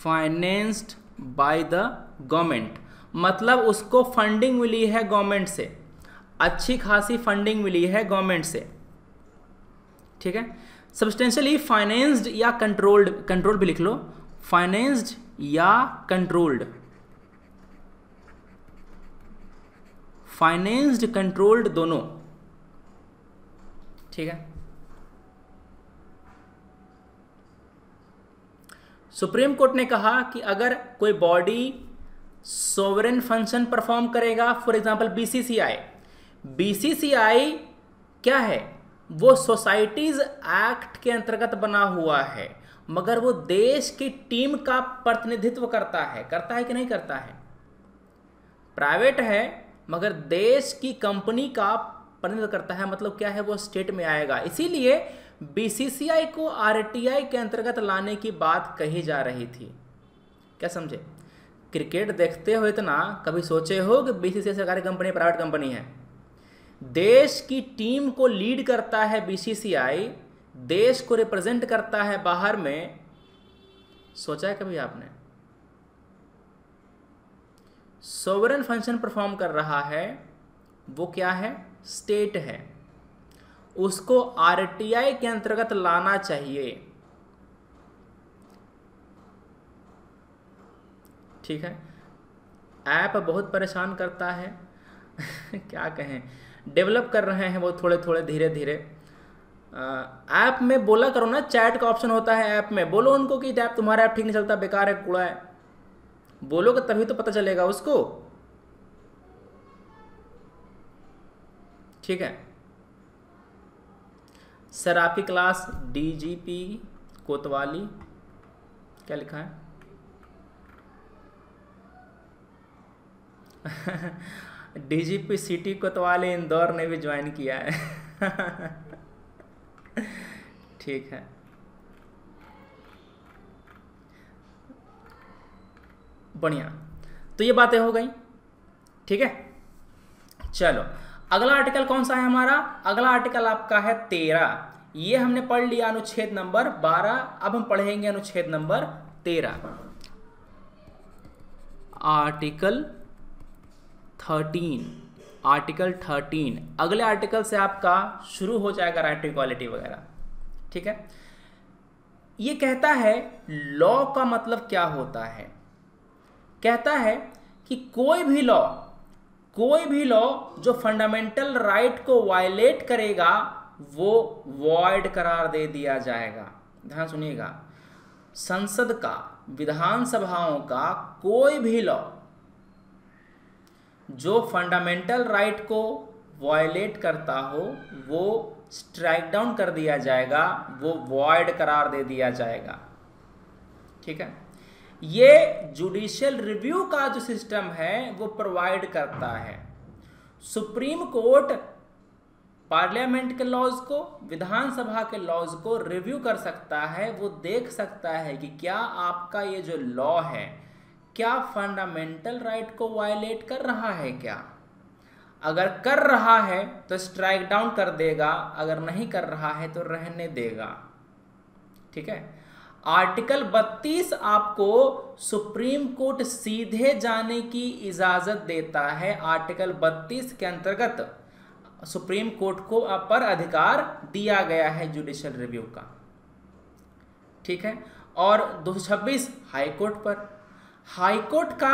financed by the government, मतलब उसको फंडिंग मिली है गवर्नमेंट से, अच्छी खासी फंडिंग मिली है गवर्नमेंट से, ठीक है. सब्सटेंशियली फाइनेंस्ड या कंट्रोल्ड, कंट्रोल भी लिख लो, फाइनेंस्ड या कंट्रोल्ड, फाइनेंस्ड कंट्रोल्ड दोनों, ठीक है. सुप्रीम कोर्ट ने कहा कि अगर कोई बॉडी सोवरेन फंक्शन परफॉर्म करेगा, फॉर एग्जांपल बीसीसीआई, बीसीसीआई क्या है, वो सोसाइटीज एक्ट के अंतर्गत बना हुआ है, मगर वो देश की टीम का प्रतिनिधित्व करता है, करता है कि नहीं करता है. प्राइवेट है मगर देश की कंपनी का प्रतिनिधित्व करता है, मतलब क्या है, वो स्टेट में आएगा. इसीलिए बीसीसीआई को आरटीआई के अंतर्गत लाने की बात कही जा रही थी. क्या समझे, क्रिकेट देखते हो इतना, कभी सोचे हो कि बीसीसीआई सरकारी कंपनी प्राइवेट कंपनी है. देश की टीम को लीड करता है बीसीसीआई, देश को रिप्रेजेंट करता है बाहर में. सोचा है कभी आपने, सोवरेन फंक्शन परफॉर्म कर रहा है, वो क्या है, स्टेट है, उसको आरटीआई के अंतर्गत लाना चाहिए, ठीक है. ऐप बहुत परेशान करता है क्या कहें, डेवलप कर रहे हैं वो थोड़े थोड़े धीरे धीरे. ऐप में बोला करो ना, चैट का ऑप्शन होता है ऐप में, बोलो उनको कि ऐप तुम्हारा ऐप ठीक नहीं चलता, बेकार है, कूड़ा है, बोलोगे तभी तो पता चलेगा उसको, ठीक है. सर आपकी क्लास डीजीपी कोतवाली, क्या लिखा है डीजीपी सिटी कोतवाली इंदौर ने भी ज्वाइन किया है ठीक है. बढ़िया, तो ये बातें हो गई, ठीक है. चलो अगला आर्टिकल कौन सा है हमारा, अगला आर्टिकल आपका है तेरह. ये हमने पढ़ लिया अनुच्छेद नंबर बारह, अब हम पढ़ेंगे अनुच्छेद नंबर तेरह. आर्टिकल थर्टीन, आर्टिकल थर्टीन अगले आर्टिकल से आपका शुरू हो जाएगा राइट टू इक्वालिटी वगैरह, ठीक है. ये कहता है लॉ का मतलब क्या होता है. कहता है कि कोई भी लॉ, कोई भी लॉ जो फंडामेंटल राइट को वायलेट करेगा वो वॉइड करार दे दिया जाएगा. ध्यान सुनिएगा, संसद का, विधानसभाओं का कोई भी लॉ जो फंडामेंटल राइट को वायलेट करता हो वो स्ट्राइक डाउन कर दिया जाएगा, वो वॉइड करार दे दिया जाएगा, ठीक है. ये जुडिशियल रिव्यू का जो सिस्टम है वो प्रोवाइड करता है. सुप्रीम कोर्ट पार्लियामेंट के लॉज को, विधानसभा के लॉज को रिव्यू कर सकता है, वो देख सकता है कि क्या आपका ये जो लॉ है क्या फंडामेंटल राइट को वायलेट कर रहा है. क्या अगर कर रहा है तो स्ट्राइक डाउन कर देगा, अगर नहीं कर रहा है तो रहने देगा, ठीक है. आर्टिकल बत्तीस आपको सुप्रीम कोर्ट सीधे जाने की इजाजत देता है. आर्टिकल बत्तीस के अंतर्गत सुप्रीम कोर्ट को अपर अधिकार दिया गया है जुडिशियल रिव्यू का, ठीक है. और दो सौ छब्बीस हाई कोर्ट पर, हाईकोर्ट का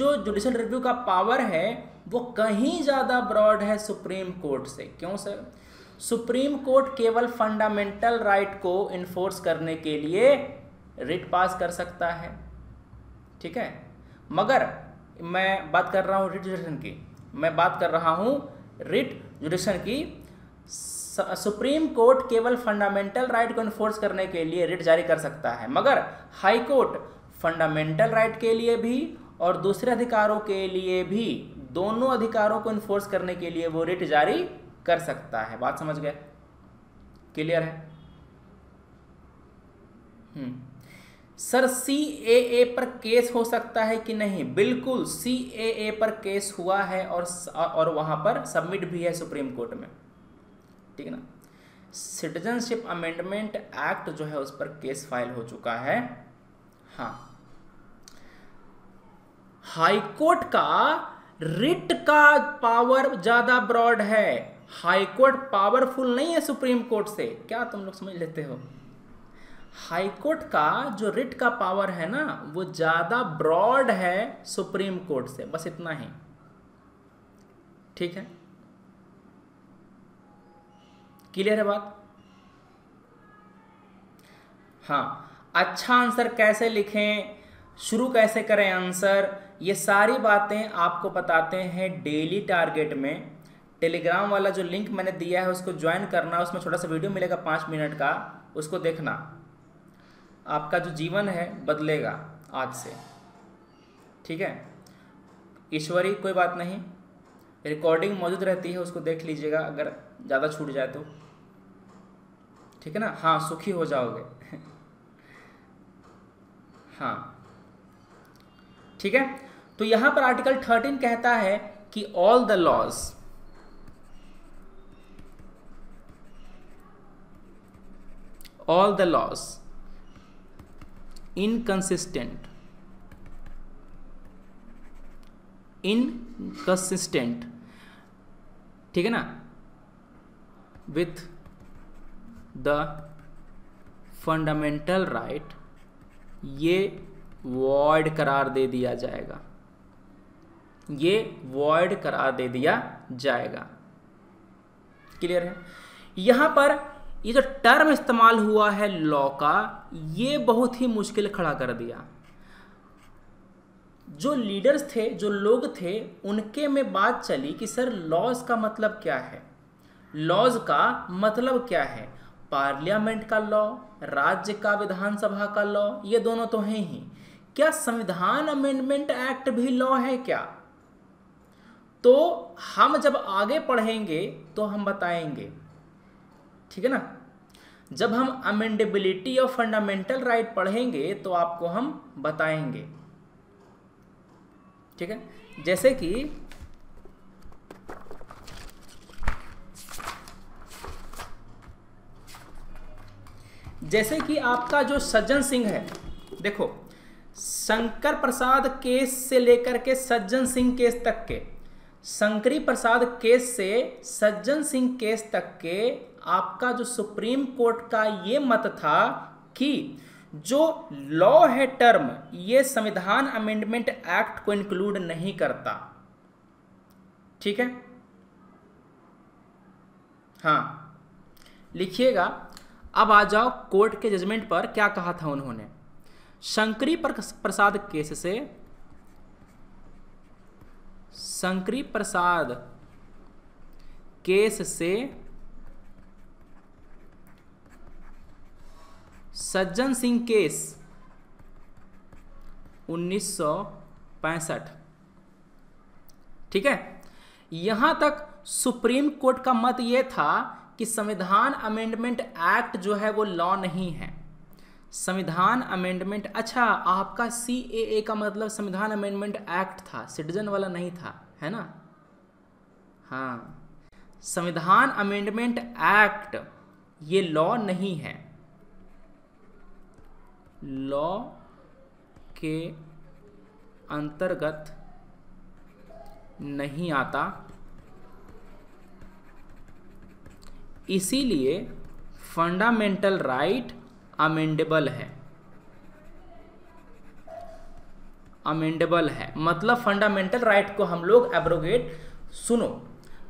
जो जुडिशल रिव्यू का पावर है वो कहीं ज़्यादा ब्रॉड है सुप्रीम कोर्ट से। क्यों सर? सुप्रीम कोर्ट केवल फंडामेंटल राइट को इन्फोर्स करने के लिए रिट पास कर सकता है, ठीक है, मगर मैं बात कर रहा हूँ रिट जुडिशन की, मैं बात कर रहा हूँ रिट जुडिशन की। सुप्रीम कोर्ट केवल फंडामेंटल राइट को इन्फोर्स करने के लिए रिट जारी कर सकता है, मगर हाई कोर्ट फंडामेंटल राइट के लिए भी और दूसरे अधिकारों के लिए भी, दोनों अधिकारों को इन्फोर्स करने के लिए वो रिट जारी कर सकता है। बात समझ गए? क्लियर है? हम्म। सर सी ए ए पर केस हो सकता है कि नहीं? बिल्कुल, सी ए ए पर केस हुआ है और और वहाँ पर सबमिट भी है सुप्रीम कोर्ट में, ठीक है ना। सिटीजनशिप अमेंडमेंट एक्ट जो है उस पर केस फाइल हो चुका है। हाँ, हाई कोर्ट का रिट का पावर ज़्यादा ब्रॉड है, हाई कोर्ट पावरफुल नहीं है सुप्रीम कोर्ट से। क्या तुम लोग समझ लेते हो? हाई कोर्ट का जो रिट का पावर है ना वो ज़्यादा ब्रॉड है सुप्रीम कोर्ट से, बस इतना ही, ठीक है। क्लियर है बात? हाँ, अच्छा आंसर कैसे लिखें, शुरू कैसे करें आंसर, ये सारी बातें आपको बताते हैं डेली टारगेट में। टेलीग्राम वाला जो लिंक मैंने दिया है उसको ज्वाइन करना, उसमें छोटा सा वीडियो मिलेगा पाँच मिनट का, उसको देखना, आपका जो जीवन है बदलेगा आज से, ठीक है। ईश्वरी कोई बात नहीं, रिकॉर्डिंग मौजूद रहती है, उसको देख लीजिएगा अगर ज़्यादा छूट जाए तो, ठीक है ना। हाँ, सुखी हो जाओगे। हाँ, ठीक है। तो यहाँ पर आर्टिकल थर्टीन कहता है कि all the laws, all the laws inconsistent, inconsistent, ठीक है ना, विथ द फंडामेंटल राइट, ये वॉइड करार दे दिया जाएगा, ये वॉइड करार दे दिया जाएगा। क्लियर है? यहाँ पर ये जो टर्म इस्तेमाल हुआ है लॉ का, ये बहुत ही मुश्किल खड़ा कर दिया। जो लीडर्स थे, जो लोग थे, उनके में बात चली कि सर लॉज का मतलब क्या है, लॉज का मतलब क्या है। पार्लियामेंट का लॉ, राज्य का विधानसभा का लॉ, ये दोनों तो हैं ही। क्या संविधान अमेंडमेंट एक्ट भी लॉ है क्या? तो हम जब आगे पढ़ेंगे तो हम बताएंगे, ठीक है ना। जब हम अमेंडेबिलिटी ऑफ फंडामेंटल राइट पढ़ेंगे तो आपको हम बताएंगे, ठीक है। जैसे कि जैसे कि आपका जो सज्जन सिंह है, देखो शंकर प्रसाद केस से लेकर के सज्जन सिंह केस तक के, शंकरी प्रसाद केस से सज्जन सिंह केस तक के, आपका जो सुप्रीम कोर्ट का ये मत था कि जो लॉ है टर्म, ये संविधान अमेंडमेंट एक्ट को इंक्लूड नहीं करता, ठीक है। हाँ, लिखिएगा। अब आ जाओ कोर्ट के जजमेंट पर, क्या कहा था उन्होंने। शंकरी प्रसाद केस से, शंकरी प्रसाद केस से सज्जन सिंह केस उन्नीस सौ पैंसठ, ठीक है। यहां तक सुप्रीम कोर्ट का मत यह था कि संविधान अमेंडमेंट एक्ट जो है वो लॉ नहीं है। संविधान अमेंडमेंट, अच्छा आपका सी ए ए का मतलब संविधान अमेंडमेंट एक्ट था, सिटीजन वाला नहीं था, है ना। हाँ, संविधान अमेंडमेंट एक्ट ये लॉ नहीं है, लॉ के अंतर्गत नहीं आता, इसीलिए फंडामेंटल राइट अमेंडेबल है, अमेंडेबल है, मतलब फंडामेंटल राइट को हम लोग एब्रोगेट, सुनो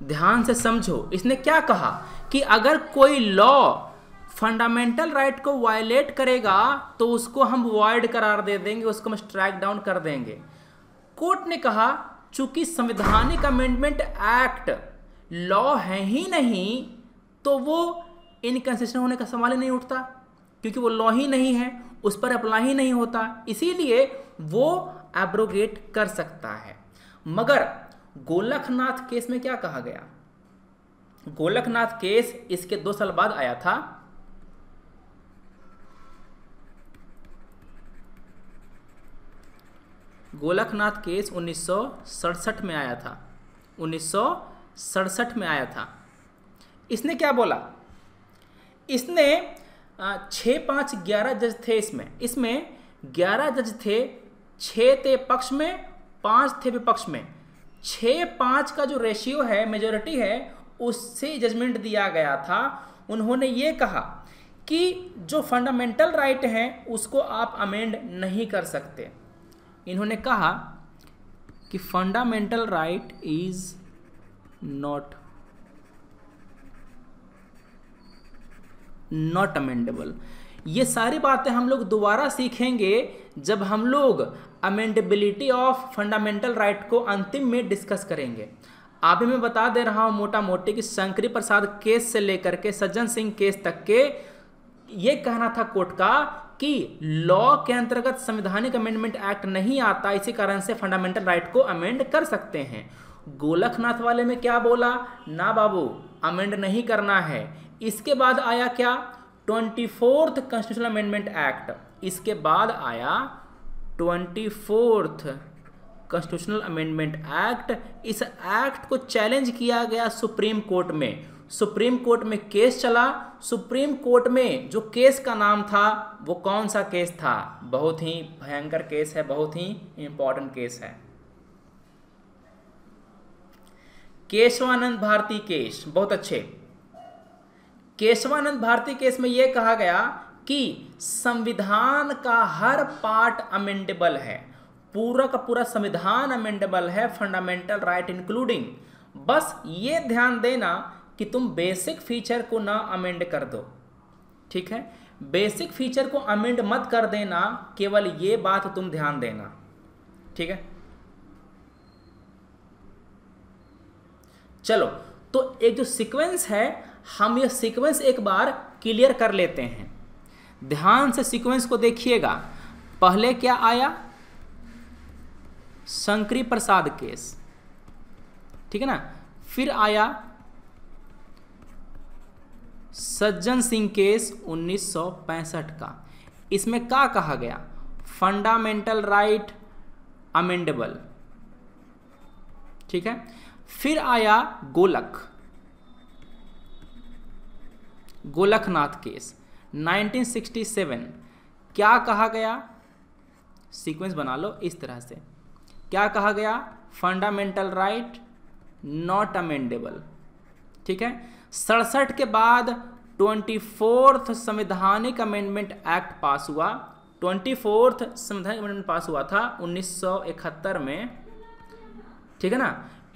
ध्यान से समझो, इसने क्या कहा कि अगर कोई लॉ फंडामेंटल राइट को वायलेट करेगा तो उसको हम वॉइड करार दे देंगे, उसको हम स्ट्राइक डाउन कर देंगे। कोर्ट ने कहा चूंकि संवैधानिक अमेंडमेंट एक्ट लॉ है ही नहीं तो वो इनकंसिस्टेंट होने का सवाल ही नहीं उठता, क्योंकि वो लॉ ही नहीं है, उस पर अप्लाई ही नहीं होता, इसीलिए वो एब्रोगेट कर सकता है। मगर गोलकनाथ केस में क्या कहा गया, गोलकनाथ केस इसके दो साल बाद आया था, गोलकनाथ केस उन्नीस सौ सड़सठ में आया था, उन्नीस सौ सड़सठ में आया था। इसने क्या बोला, इसने छः पाँच ग्यारह जज थे, इसमें इसमें ग्यारह जज थे, छः थे पक्ष में, पाँच थे विपक्ष में, छः पाँच का जो रेशियो है, मेजोरिटी है, उससे जजमेंट दिया गया था। उन्होंने ये कहा कि जो फंडामेंटल राइट हैं उसको आप अमेंड नहीं कर सकते। इन्होंने कहा कि fundamental right is not not amendable. ये सारी बातें हम लोग दोबारा सीखेंगे जब हम लोग अमेंडेबिलिटी ऑफ फंडामेंटल राइट को अंतिम में डिस्कस करेंगे। अभी मैं बता दे रहा हूँ मोटा मोटी कि शंकर प्रसाद केस से लेकर के सज्जन सिंह केस तक के ये कहना था कोर्ट का कि लॉ के अंतर्गत संवैधानिक अमेंडमेंट एक्ट नहीं आता, इसी कारण से फंडामेंटल राइट को अमेंड कर सकते हैं। गोलकनाथ वाले में क्या बोला, ना बाबू अमेंड नहीं करना है। इसके बाद आया क्या, twenty fourth constitutional amendment act, इसके बाद आया twenty fourth constitutional amendment act. इस एक्ट को चैलेंज किया गया सुप्रीम कोर्ट में, सुप्रीम कोर्ट में केस चला। सुप्रीम कोर्ट में जो केस का नाम था वो कौन सा केस था, बहुत ही भयंकर केस है, बहुत ही इंपॉर्टेंट केस है, केशवानंद भारती केस। बहुत अच्छे, केशवानंद भारती केस में यह कहा गया कि संविधान का हर पार्ट अमेंडेबल है, पूरा का पूरा संविधान अमेंडेबल है, फंडामेंटल राइट इंक्लूडिंग। बस ये ध्यान देना कि तुम बेसिक फीचर को ना अमेंड कर दो, ठीक है, बेसिक फीचर को अमेंड मत कर देना, केवल ये बात तुम ध्यान देना, ठीक है। चलो तो एक जो सीक्वेंस है, हम ये सीक्वेंस एक बार क्लियर कर लेते हैं। ध्यान से सीक्वेंस को देखिएगा, पहले क्या आया, शंकरी प्रसाद केस, ठीक है ना, फिर आया सज्जन सिंह केस उन्नीस सौ पैंसठ का। इसमें क्या कहा गया, फंडामेंटल राइट अमेंडेबल, ठीक है। फिर आया गोलक गोलकनाथ केस उन्नीस सौ सरसठ। क्या कहा गया, सीक्वेंस बना लो इस तरह से, क्या कहा गया, फंडामेंटल राइट नॉट अमेंडेबल, ठीक है। सड़सठ के बाद ट्वेंटी फोर्थ संवैधानिक अमेंडमेंट एक्ट पास हुआ, ट्वेंटी फोर्थ संवैधानिक अमेंडमेंट पास हुआ था उन्नीस सौ इकहत्तर में, ठीक है ना।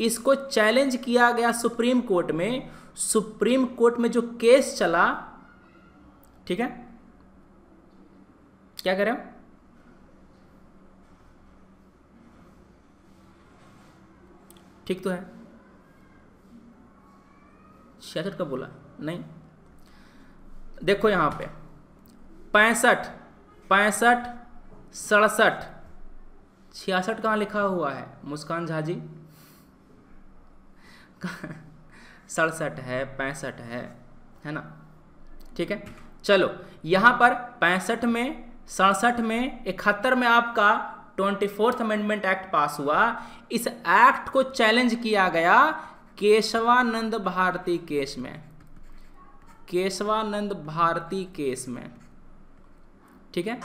इसको चैलेंज किया गया सुप्रीम कोर्ट में, सुप्रीम कोर्ट में जो केस चला, ठीक है, क्या करें, ठीक तो है, छियासठ का बोला नहीं, देखो यहाँ पे पैंसठ पैंसठ सड़सठ छियासठ कहाँ लिखा हुआ है मुस्कान झा जी, सड़सठ है पैंसठ है, है ना, ठीक है। चलो यहाँ पर पैंसठ में सड़सठ में इकहत्तर में आपका twenty fourth amendment act pass हुआ। इस एक्ट को चैलेंज किया गया केशवानंद भारती केस में, केशवानंद भारती केस में, ठीक है,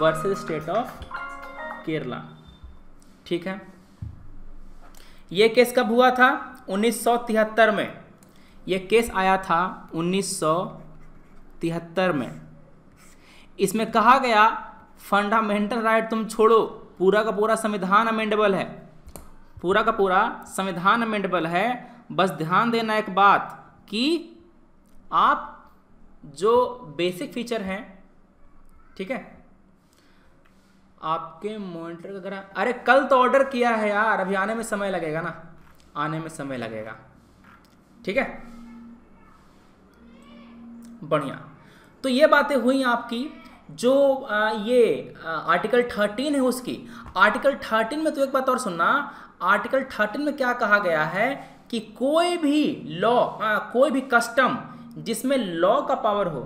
वर्सेस स्टेट ऑफ केरला, ठीक है। यह केस कब हुआ था, उन्नीस सौ तिहत्तर में यह केस आया था, उन्नीस सौ तिहत्तर में। इसमें कहा गया फंडामेंटल राइट तुम छोड़ो, पूरा का पूरा संविधान अमेंडेबल है, पूरा का पूरा संविधान अमेंडेबल है। बस ध्यान देना एक बात कि आप जो बेसिक फीचर हैं, ठीक है, आपके मॉनिटर का करा, अरे कल तो ऑर्डर किया है यार, अभी आने में समय लगेगा ना, आने में समय लगेगा, ठीक है, बढ़िया। तो ये बातें हुई आपकी जो आ, ये आ, आर्टिकल थर्टीन है उसकी। आर्टिकल थर्टीन में तो एक बात और सुनना, आर्टिकल थर्टीन में क्या कहा गया है कि कोई भी लॉ, कोई भी कस्टम जिसमें लॉ का पावर हो,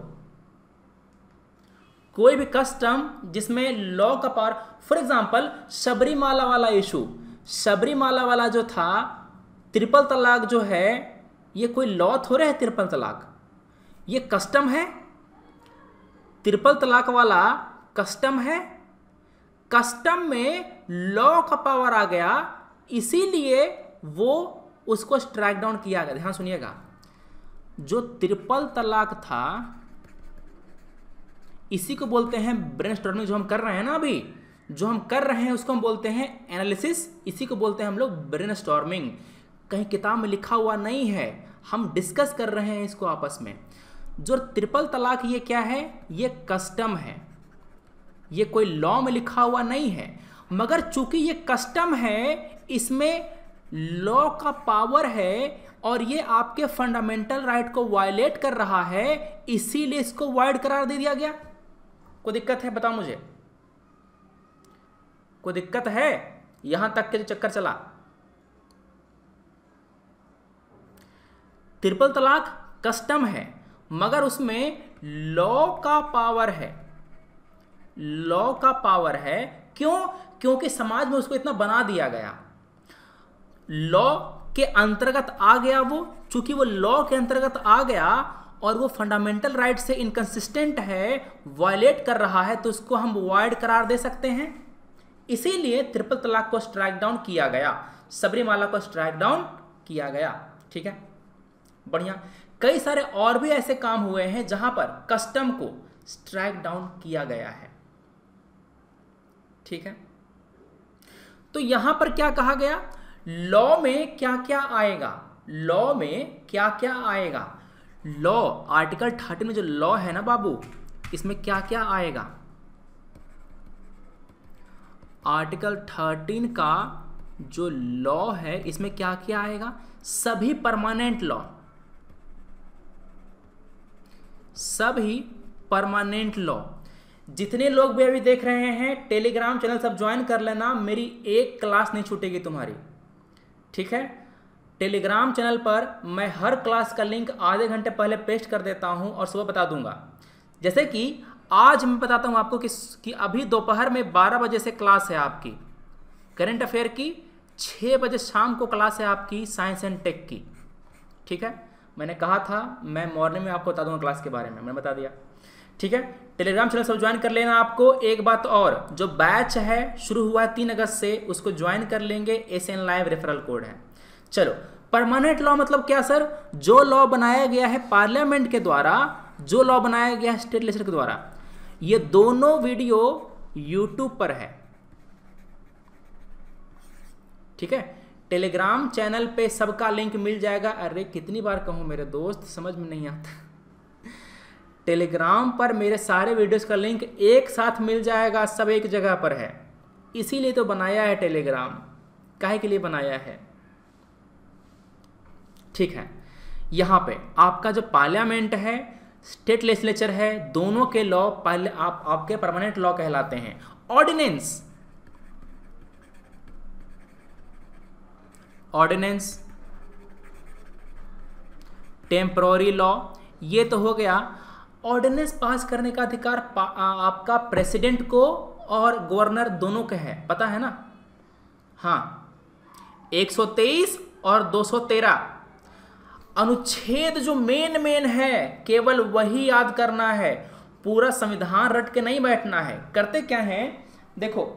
कोई भी कस्टम जिसमें लॉ का पावर, फॉर एग्जांपल शबरीमाला वाला इशू, शबरीमाला वाला जो था, ट्रिपल तलाक जो है, ये कोई लॉ थोड़े है ट्रिपल तलाक, ये कस्टम है। ट्रिपल तलाक वाला कस्टम है, कस्टम में लॉ का पावर आ गया, इसीलिए वो उसको स्ट्राइक डाउन किया गया। ध्यान सुनिएगा, जो ट्रिपल तलाक था, इसी को बोलते हैं ब्रेनस्टॉर्मिंग, जो हम कर रहे हैं ना अभी, जो हम कर रहे हैं उसको हम बोलते हैं एनालिसिस, इसी को बोलते हैं हम लोग ब्रेनस्टॉर्मिंग। कहीं किताब में लिखा हुआ नहीं है, हम डिस्कस कर रहे हैं इसको आपस में। जो ट्रिपल तलाक, ये क्या है, ये कस्टम है, ये कोई लॉ में लिखा हुआ नहीं है, मगर चूंकि ये कस्टम है, इसमें लॉ का पावर है और ये आपके फंडामेंटल राइट को वायलेट कर रहा है, इसीलिए इसको वाइड करार दे दिया गया। कोई दिक्कत है बताओ मुझे, कोई दिक्कत है? यहां तक के चक्कर चला, ट्रिपल तलाक कस्टम है मगर उसमें लॉ का पावर है, लॉ का पावर है। क्यों? क्योंकि समाज में उसको इतना बना दिया गया, लॉ के अंतर्गत आ गया वो, चूंकि वो लॉ के अंतर्गत आ गया और वो फंडामेंटल राइट से इनकंसिस्टेंट है, वायलेट कर रहा है, तो उसको हम वाइड करार दे सकते हैं। इसीलिए ट्रिपल तलाक को स्ट्राइक डाउन किया गया, सबरीमाला को स्ट्राइक डाउन किया गया, ठीक है, बढ़िया। कई सारे और भी ऐसे काम हुए हैं जहां पर कस्टम को स्ट्राइक डाउन किया गया है, ठीक है। तो यहां पर क्या कहा गया, लॉ में क्या क्या आएगा, लॉ में क्या क्या आएगा, लॉ आर्टिकल थर्टीन में जो लॉ है ना बाबू, इसमें क्या क्या आएगा। आर्टिकल थर्टीन का जो लॉ है, इसमें क्या क्या आएगा, सभी परमानेंट लॉ, सभी परमानेंट लॉ। जितने लोग भी अभी देख रहे हैं, टेलीग्राम चैनल सब ज्वाइन कर लेना, मेरी एक क्लास नहीं छूटेगी तुम्हारी, ठीक है। टेलीग्राम चैनल पर मैं हर क्लास का लिंक आधे घंटे पहले पेस्ट कर देता हूं और सुबह बता दूंगा। जैसे कि आज मैं बताता हूं आपको कि, कि अभी दोपहर में बारह बजे से क्लास है आपकी करेंट अफेयर की, छः बजे शाम को क्लास है आपकी साइंस एंड टेक की, ठीक है। मैंने कहा था मैं मॉर्निंग में आपको बता दूंगा क्लास के बारे में, मैंने बता दिया, ठीक है। टेलीग्राम चैनल सब ज्वाइन कर लेना। आपको एक बात और, जो बैच है शुरू हुआ है तीन अगस्त से, उसको ज्वाइन कर लेंगे, S N live referral code है। चलो, परमानेंट लॉ मतलब क्या सर, जो लॉ बनाया गया है पार्लियामेंट के द्वारा, जो लॉ बनाया गया है स्टेट लेजिस्लेचर के द्वारा। ये दोनों वीडियो यूट्यूब पर है, ठीक है। टेलीग्राम चैनल पे सबका लिंक मिल जाएगा। अरे कितनी बार कहूँ मेरे दोस्त, समझ में नहीं आता। टेलीग्राम पर मेरे सारे वीडियोस का लिंक एक साथ मिल जाएगा, सब एक जगह पर है, इसीलिए तो बनाया है टेलीग्राम, काहे के लिए बनाया है, ठीक है। यहाँ पे आपका जो पार्लियामेंट है, स्टेट लेजिस्लेचर है, दोनों के लॉ आप, आपके परमानेंट लॉ कहलाते हैं। ऑर्डिनेंस, ऑर्डिनेंस, टेम्पोररी लॉ, ये तो हो गया। ऑर्डिनेंस पास करने का अधिकार आपका प्रेसिडेंट को और गवर्नर दोनों के है, पता है ना, हाँ, एक सौ तेईस और दो सौ तेरह। अनुच्छेद जो मेन मेन है, केवल वही याद करना है, पूरा संविधान रट के नहीं बैठना है। करते क्या है देखो,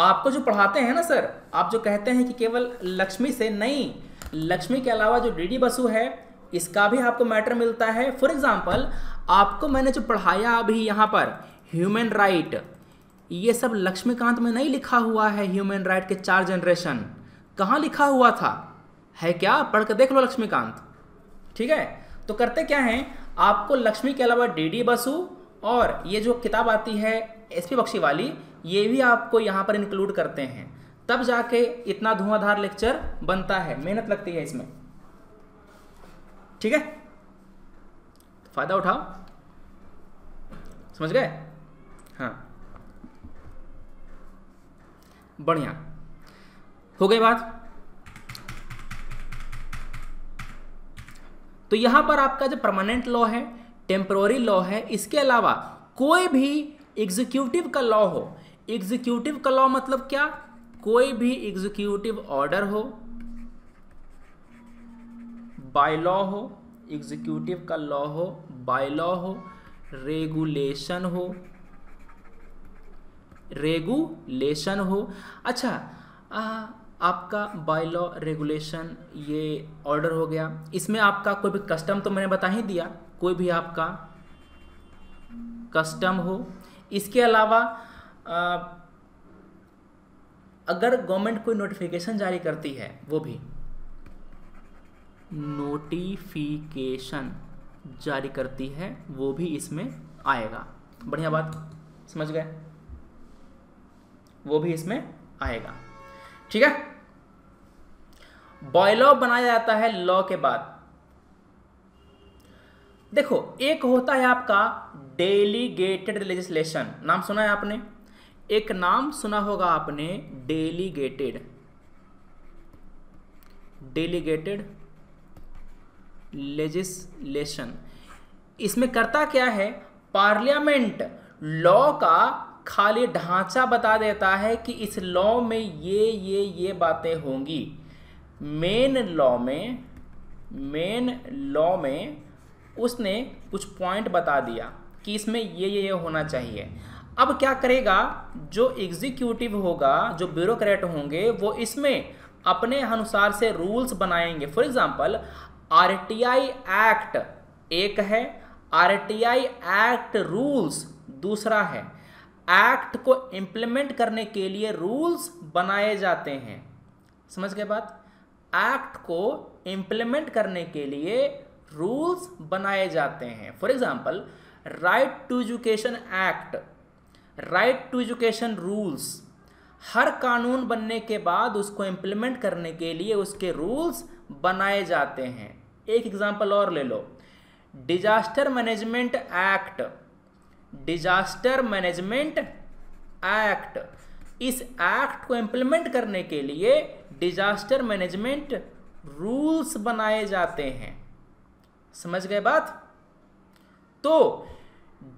आपको जो पढ़ाते हैं ना सर, आप जो कहते हैं कि केवल लक्ष्मी से नहीं, लक्ष्मी के अलावा जो डीडी बसु है, इसका भी आपको मैटर मिलता है। फॉर एग्जांपल आपको मैंने जो पढ़ाया अभी यहाँ पर, ह्यूमन राइट, ये सब लक्ष्मीकांत में नहीं लिखा हुआ है। ह्यूमन राइट के चार जनरेशन कहाँ लिखा हुआ था? है क्या, पढ़ कर देख लो लक्ष्मीकांत। ठीक है, तो करते क्या हैं, आपको लक्ष्मी के अलावा डीडी बसु और ये जो किताब आती है एसपी बख्शी वाली, ये भी आपको यहाँ पर इंक्लूड करते हैं, तब जाके इतना धुआंधार लेक्चर बनता है। मेहनत लगती है इसमें, ठीक है, फायदा उठाओ, समझ गए? हाँ, बढ़िया हो गई बात। तो यहां पर आपका जो परमानेंट लॉ है, टेम्पोररी लॉ है, इसके अलावा कोई भी एग्जीक्यूटिव का लॉ हो, एग्जीक्यूटिव का लॉ मतलब क्या, कोई भी एग्जीक्यूटिव ऑर्डर हो, बाय लॉ हो, एग्जीक्यूटिव का लॉ हो, बाय लॉ हो, रेगुलेशन हो, रेगुलेशन हो। अच्छा, आ, आपका बाय लॉ, रेगुलेशन, ये ऑर्डर हो गया, इसमें आपका कोई भी कस्टम तो मैंने बता ही दिया, कोई भी आपका कस्टम हो। इसके अलावा आ, अगर गवर्नमेंट कोई नोटिफिकेशन जारी करती है, वो भी नोटिफिकेशन जारी करती है, वो भी इसमें आएगा। बढ़िया बात, समझ गए, वो भी इसमें आएगा। ठीक है, बाय लॉ बनाया जाता है लॉ के बाद। देखो, एक होता है आपका डेलीगेटेड लेजिस्लेशन, नाम सुना है आपने, एक नाम सुना होगा आपने, डेलीगेटेड, डेलीगेटेड लेजिस्लेशन। इसमें करता क्या है, पार्लियामेंट लॉ का खाली ढांचा बता देता है कि इस लॉ में ये ये ये बातें होंगी। मेन लॉ में, मेन लॉ में उसने कुछ पॉइंट बता दिया कि इसमें ये ये ये होना चाहिए। अब क्या करेगा, जो एग्जीक्यूटिव होगा, जो ब्यूरोक्रेट होंगे, वो इसमें अपने अनुसार से रूल्स बनाएंगे। फॉर एग्जांपल, आरटीआई एक्ट एक है, आरटीआई एक्ट रूल्स दूसरा है। एक्ट को इम्प्लीमेंट करने के लिए रूल्स बनाए जाते हैं, समझ गए बात, एक्ट को इम्प्लीमेंट करने के लिए रूल्स बनाए जाते हैं। For example, right to education act, right to education rules, हर कानून बनने के बाद उसको इम्प्लीमेंट करने के लिए उसके रूल्स बनाए जाते हैं। एक एग्जांपल और ले लो, disaster management act, disaster management act, इस एक्ट को इम्प्लीमेंट करने के लिए डिजास्टर मैनेजमेंट रूल्स बनाए जाते हैं, समझ गए बात। तो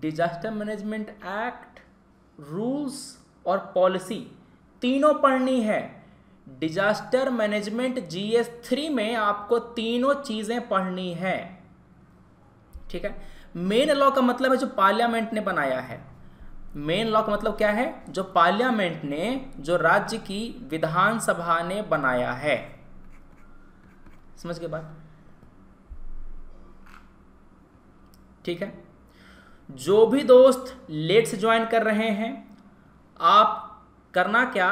डिजास्टर मैनेजमेंट एक्ट, रूल्स और पॉलिसी तीनों पढ़नी है। डिजास्टर मैनेजमेंट जीएस थ्री में आपको तीनों चीजें पढ़नी है। ठीक है, मेन लॉ का मतलब है जो पार्लियामेंट ने बनाया है। मेन लॉ का मतलब क्या है, जो पार्लियामेंट ने, जो राज्य की विधानसभा ने बनाया है, समझ गए बात। ठीक है, जो भी दोस्त लेट से ज्वाइन कर रहे हैं, आप करना क्या,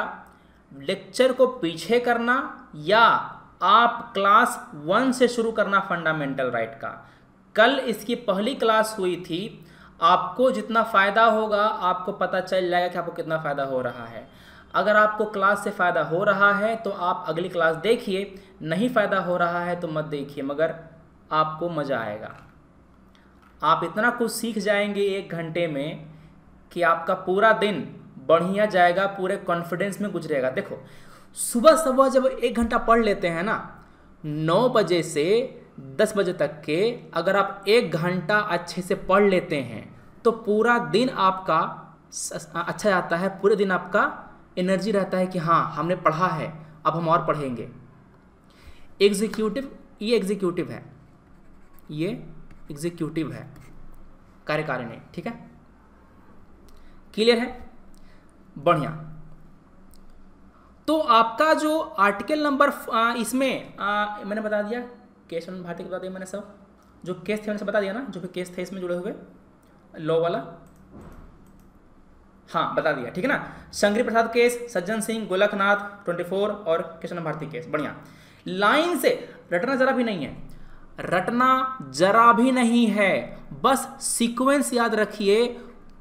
लेक्चर को पीछे करना या आप क्लास वन से शुरू करना फंडामेंटल राइट का। कल इसकी पहली क्लास हुई थी, आपको जितना फ़ायदा होगा आपको पता चल जाएगा कि आपको कितना फ़ायदा हो रहा है। अगर आपको क्लास से फ़ायदा हो रहा है तो आप अगली क्लास देखिए, नहीं फ़ायदा हो रहा है तो मत देखिए, मगर आपको मज़ा आएगा। आप इतना कुछ सीख जाएंगे एक घंटे में कि आपका पूरा दिन बढ़िया जाएगा, पूरे कॉन्फिडेंस में गुजरेगा। देखो, सुबह सुबह जब एक घंटा पढ़ लेते हैं ना, नौ बजे से दस बजे तक के, अगर आप एक घंटा अच्छे से पढ़ लेते हैं तो पूरा दिन आपका अच्छा जाता है, पूरे दिन आपका एनर्जी रहता है कि हाँ हमने पढ़ा है, अब हम और पढ़ेंगे। एग्जीक्यूटिव, ये एग्जीक्यूटिव है, ये एग्जीक्यूटिव है, कार्यकारिणी। ठीक है, क्लियर है, बढ़िया। तो आपका जो आर्टिकल नंबर आ, इसमें आ, मैंने बता दिया, केशवानंद भारती को बता दिया मैंने, सब जो केस थे मैंने सब बता दिया ना, जो भी केस थे इसमें जुड़े हुए लॉ वाला। हाँ बता दिया, ठीक है ना। शंकर प्रसाद केस, सज्जन सिंह, गोलकनाथ चौबीस और केशवानंद भारती केस, बढ़िया। लाइन से रटना जरा भी नहीं है, रटना जरा भी नहीं है, बस सीक्वेंस याद रखिए,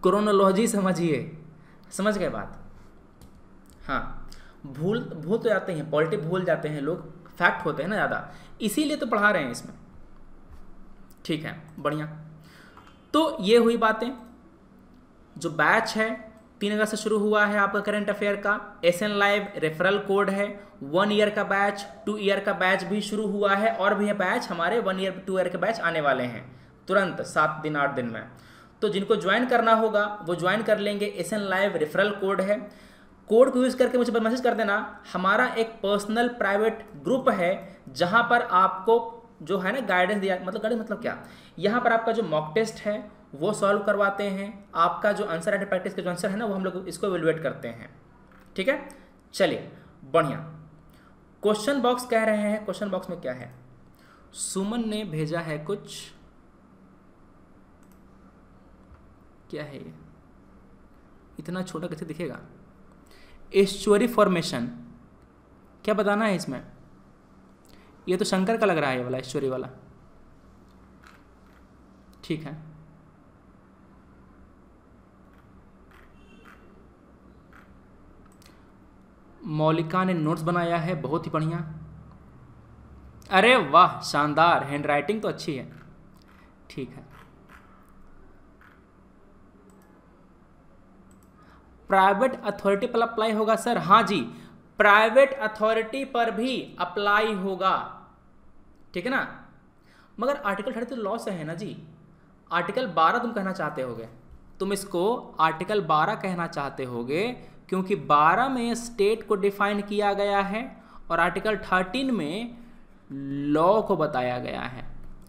क्रोनोलॉजी समझिए, समझ गए बात। हाँ भूल भूल तो जाते हैं, पॉलिटिक भूल जाते हैं लोग, फैक्ट होते हैं ना ज़्यादा, इसीलिए तो पढ़ा रहे हैं इसमें, ठीक है, बढ़िया। तो ये हुई बातें। जो बैच है तीन अगस्त से शुरू हुआ है आपका करंट अफेयर का, S N live referral code है, वन ईयर का बैच, टू ईयर का बैच भी शुरू हुआ है, और भी बैच हमारे वन ईयर टू ईयर के बैच आने वाले हैं तुरंत सात दिन आठ दिन में। तो जिनको ज्वाइन करना होगा वो ज्वाइन कर लेंगे। S N live referral code है, कोड को यूज़ करके मुझे मैसेज कर देना। हमारा एक पर्सनल प्राइवेट ग्रुप है जहाँ पर आपको जो है ना गाइडेंस दिया, मतलब गाइडेंस मतलब क्या, यहाँ पर आपका जो मॉक टेस्ट है वो सॉल्व करवाते हैं, आपका जो आंसर है प्रैक्टिस का जो आंसर है ना वो हम लोग इसको एवेलुएट करते हैं, ठीक है। चलिए बढ़िया। क्वेश्चन बॉक्स कह रहे हैं, क्वेश्चन बॉक्स में क्या है, सुमन ने भेजा है कुछ, क्या है ये, इतना छोटा कैसे दिखेगा, एस्चुअरी फॉर्मेशन, क्या बताना है इसमें। ये तो शंकर का लग रहा है ये वाला एस्चुअरी वाला, ठीक है। मौलिका ने नोट्स बनाया है, बहुत ही बढ़िया, अरे वाह शानदार, हैंडराइटिंग तो अच्छी है, ठीक है। प्राइवेट अथॉरिटी पर अप्लाई होगा सर, हाँ जी प्राइवेट अथॉरिटी पर भी अप्लाई होगा, ठीक है ना। मगर आर्टिकल थर्टी तो लॉ से है ना जी, आर्टिकल बारह तुम कहना चाहते होगे, तुम इसको आर्टिकल बारह कहना चाहते होगे, क्योंकि बारह में स्टेट को डिफाइन किया गया है और आर्टिकल थर्टीन में लॉ को बताया गया है,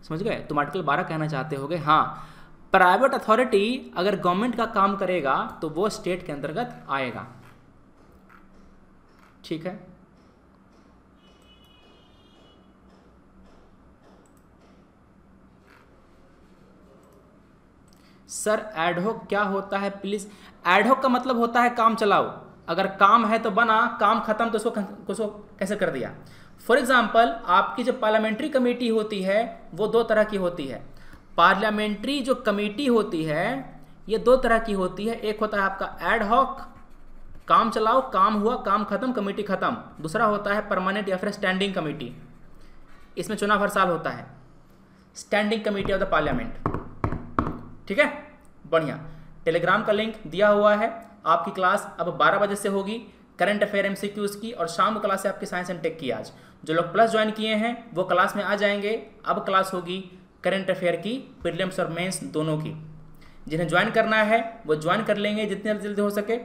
समझ गए। तुम आर्टिकल बारह कहना चाहते होगे। हाँ प्राइवेट अथॉरिटी अगर गवर्नमेंट का काम करेगा तो वो स्टेट के अंतर्गत आएगा, ठीक है। सर एडहॉक क्या होता है प्लीज, एडहॉक का मतलब होता है काम चलाओ, अगर काम है तो बना, काम खत्म तो उसको उसको कैसे कर दिया। फॉर एग्जाम्पल आपकी जो पार्लियामेंट्री कमेटी होती है वो दो तरह की होती है, पार्लियामेंट्री जो कमेटी होती है ये दो तरह की होती है, एक होता है आपका एडहॉक काम चलाओ, काम हुआ काम खत्म कमेटी खत्म, दूसरा होता है परमानेंट या फिर स्टैंडिंग कमेटी, इसमें चुनाव हर साल होता है, standing committee of the parliament, ठीक है बढ़िया। टेलीग्राम का लिंक दिया हुआ है, आपकी क्लास अब बारह बजे से होगी करंट अफेयर एमसीक्यूज की, और शाम को क्लास है आपकी साइंस एंड टेक की। आज जो लोग प्लस ज्वाइन किए हैं वो क्लास में आ जाएंगे, अब क्लास होगी करंट अफेयर की प्रीलिम्स और मेंस दोनों की। जिन्हें ज्वाइन करना है वो ज्वाइन कर लेंगे जितने जल्दी हो सके,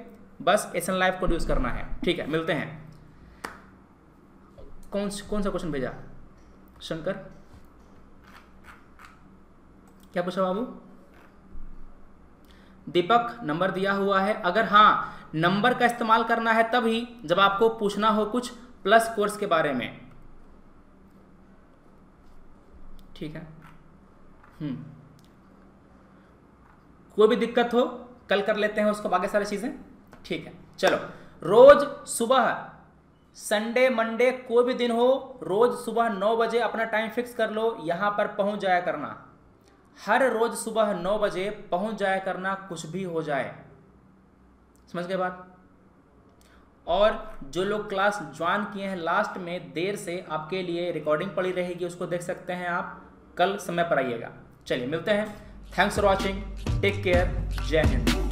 बस एस एन लाइव को यूज करना है, ठीक है। मिलते हैं। कौन कौन सा क्वेश्चन भेजा शंकर, क्या पूछा बाबू। दीपक नंबर दिया हुआ है, अगर हाँ नंबर का इस्तेमाल करना है तभी जब आपको पूछना हो कुछ प्लस कोर्स के बारे में, ठीक है। हम्म कोई भी दिक्कत हो कल कर लेते हैं उसको बाकी सारी चीजें, ठीक है। चलो रोज सुबह संडे मंडे कोई भी दिन हो रोज सुबह नौ बजे अपना टाइम फिक्स कर लो, यहां पर पहुंच जाया करना, हर रोज सुबह नौ बजे पहुंच जाया करना, कुछ भी हो जाए, समझ गए बात। और जो लोग क्लास ज्वाइन किए हैं लास्ट में देर से आपके लिए रिकॉर्डिंग पड़ी रहेगी, उसको देख सकते हैं आप, कल समय पर आइएगा। चलिए मिलते हैं, thanks for watching, take care, जय हिंद।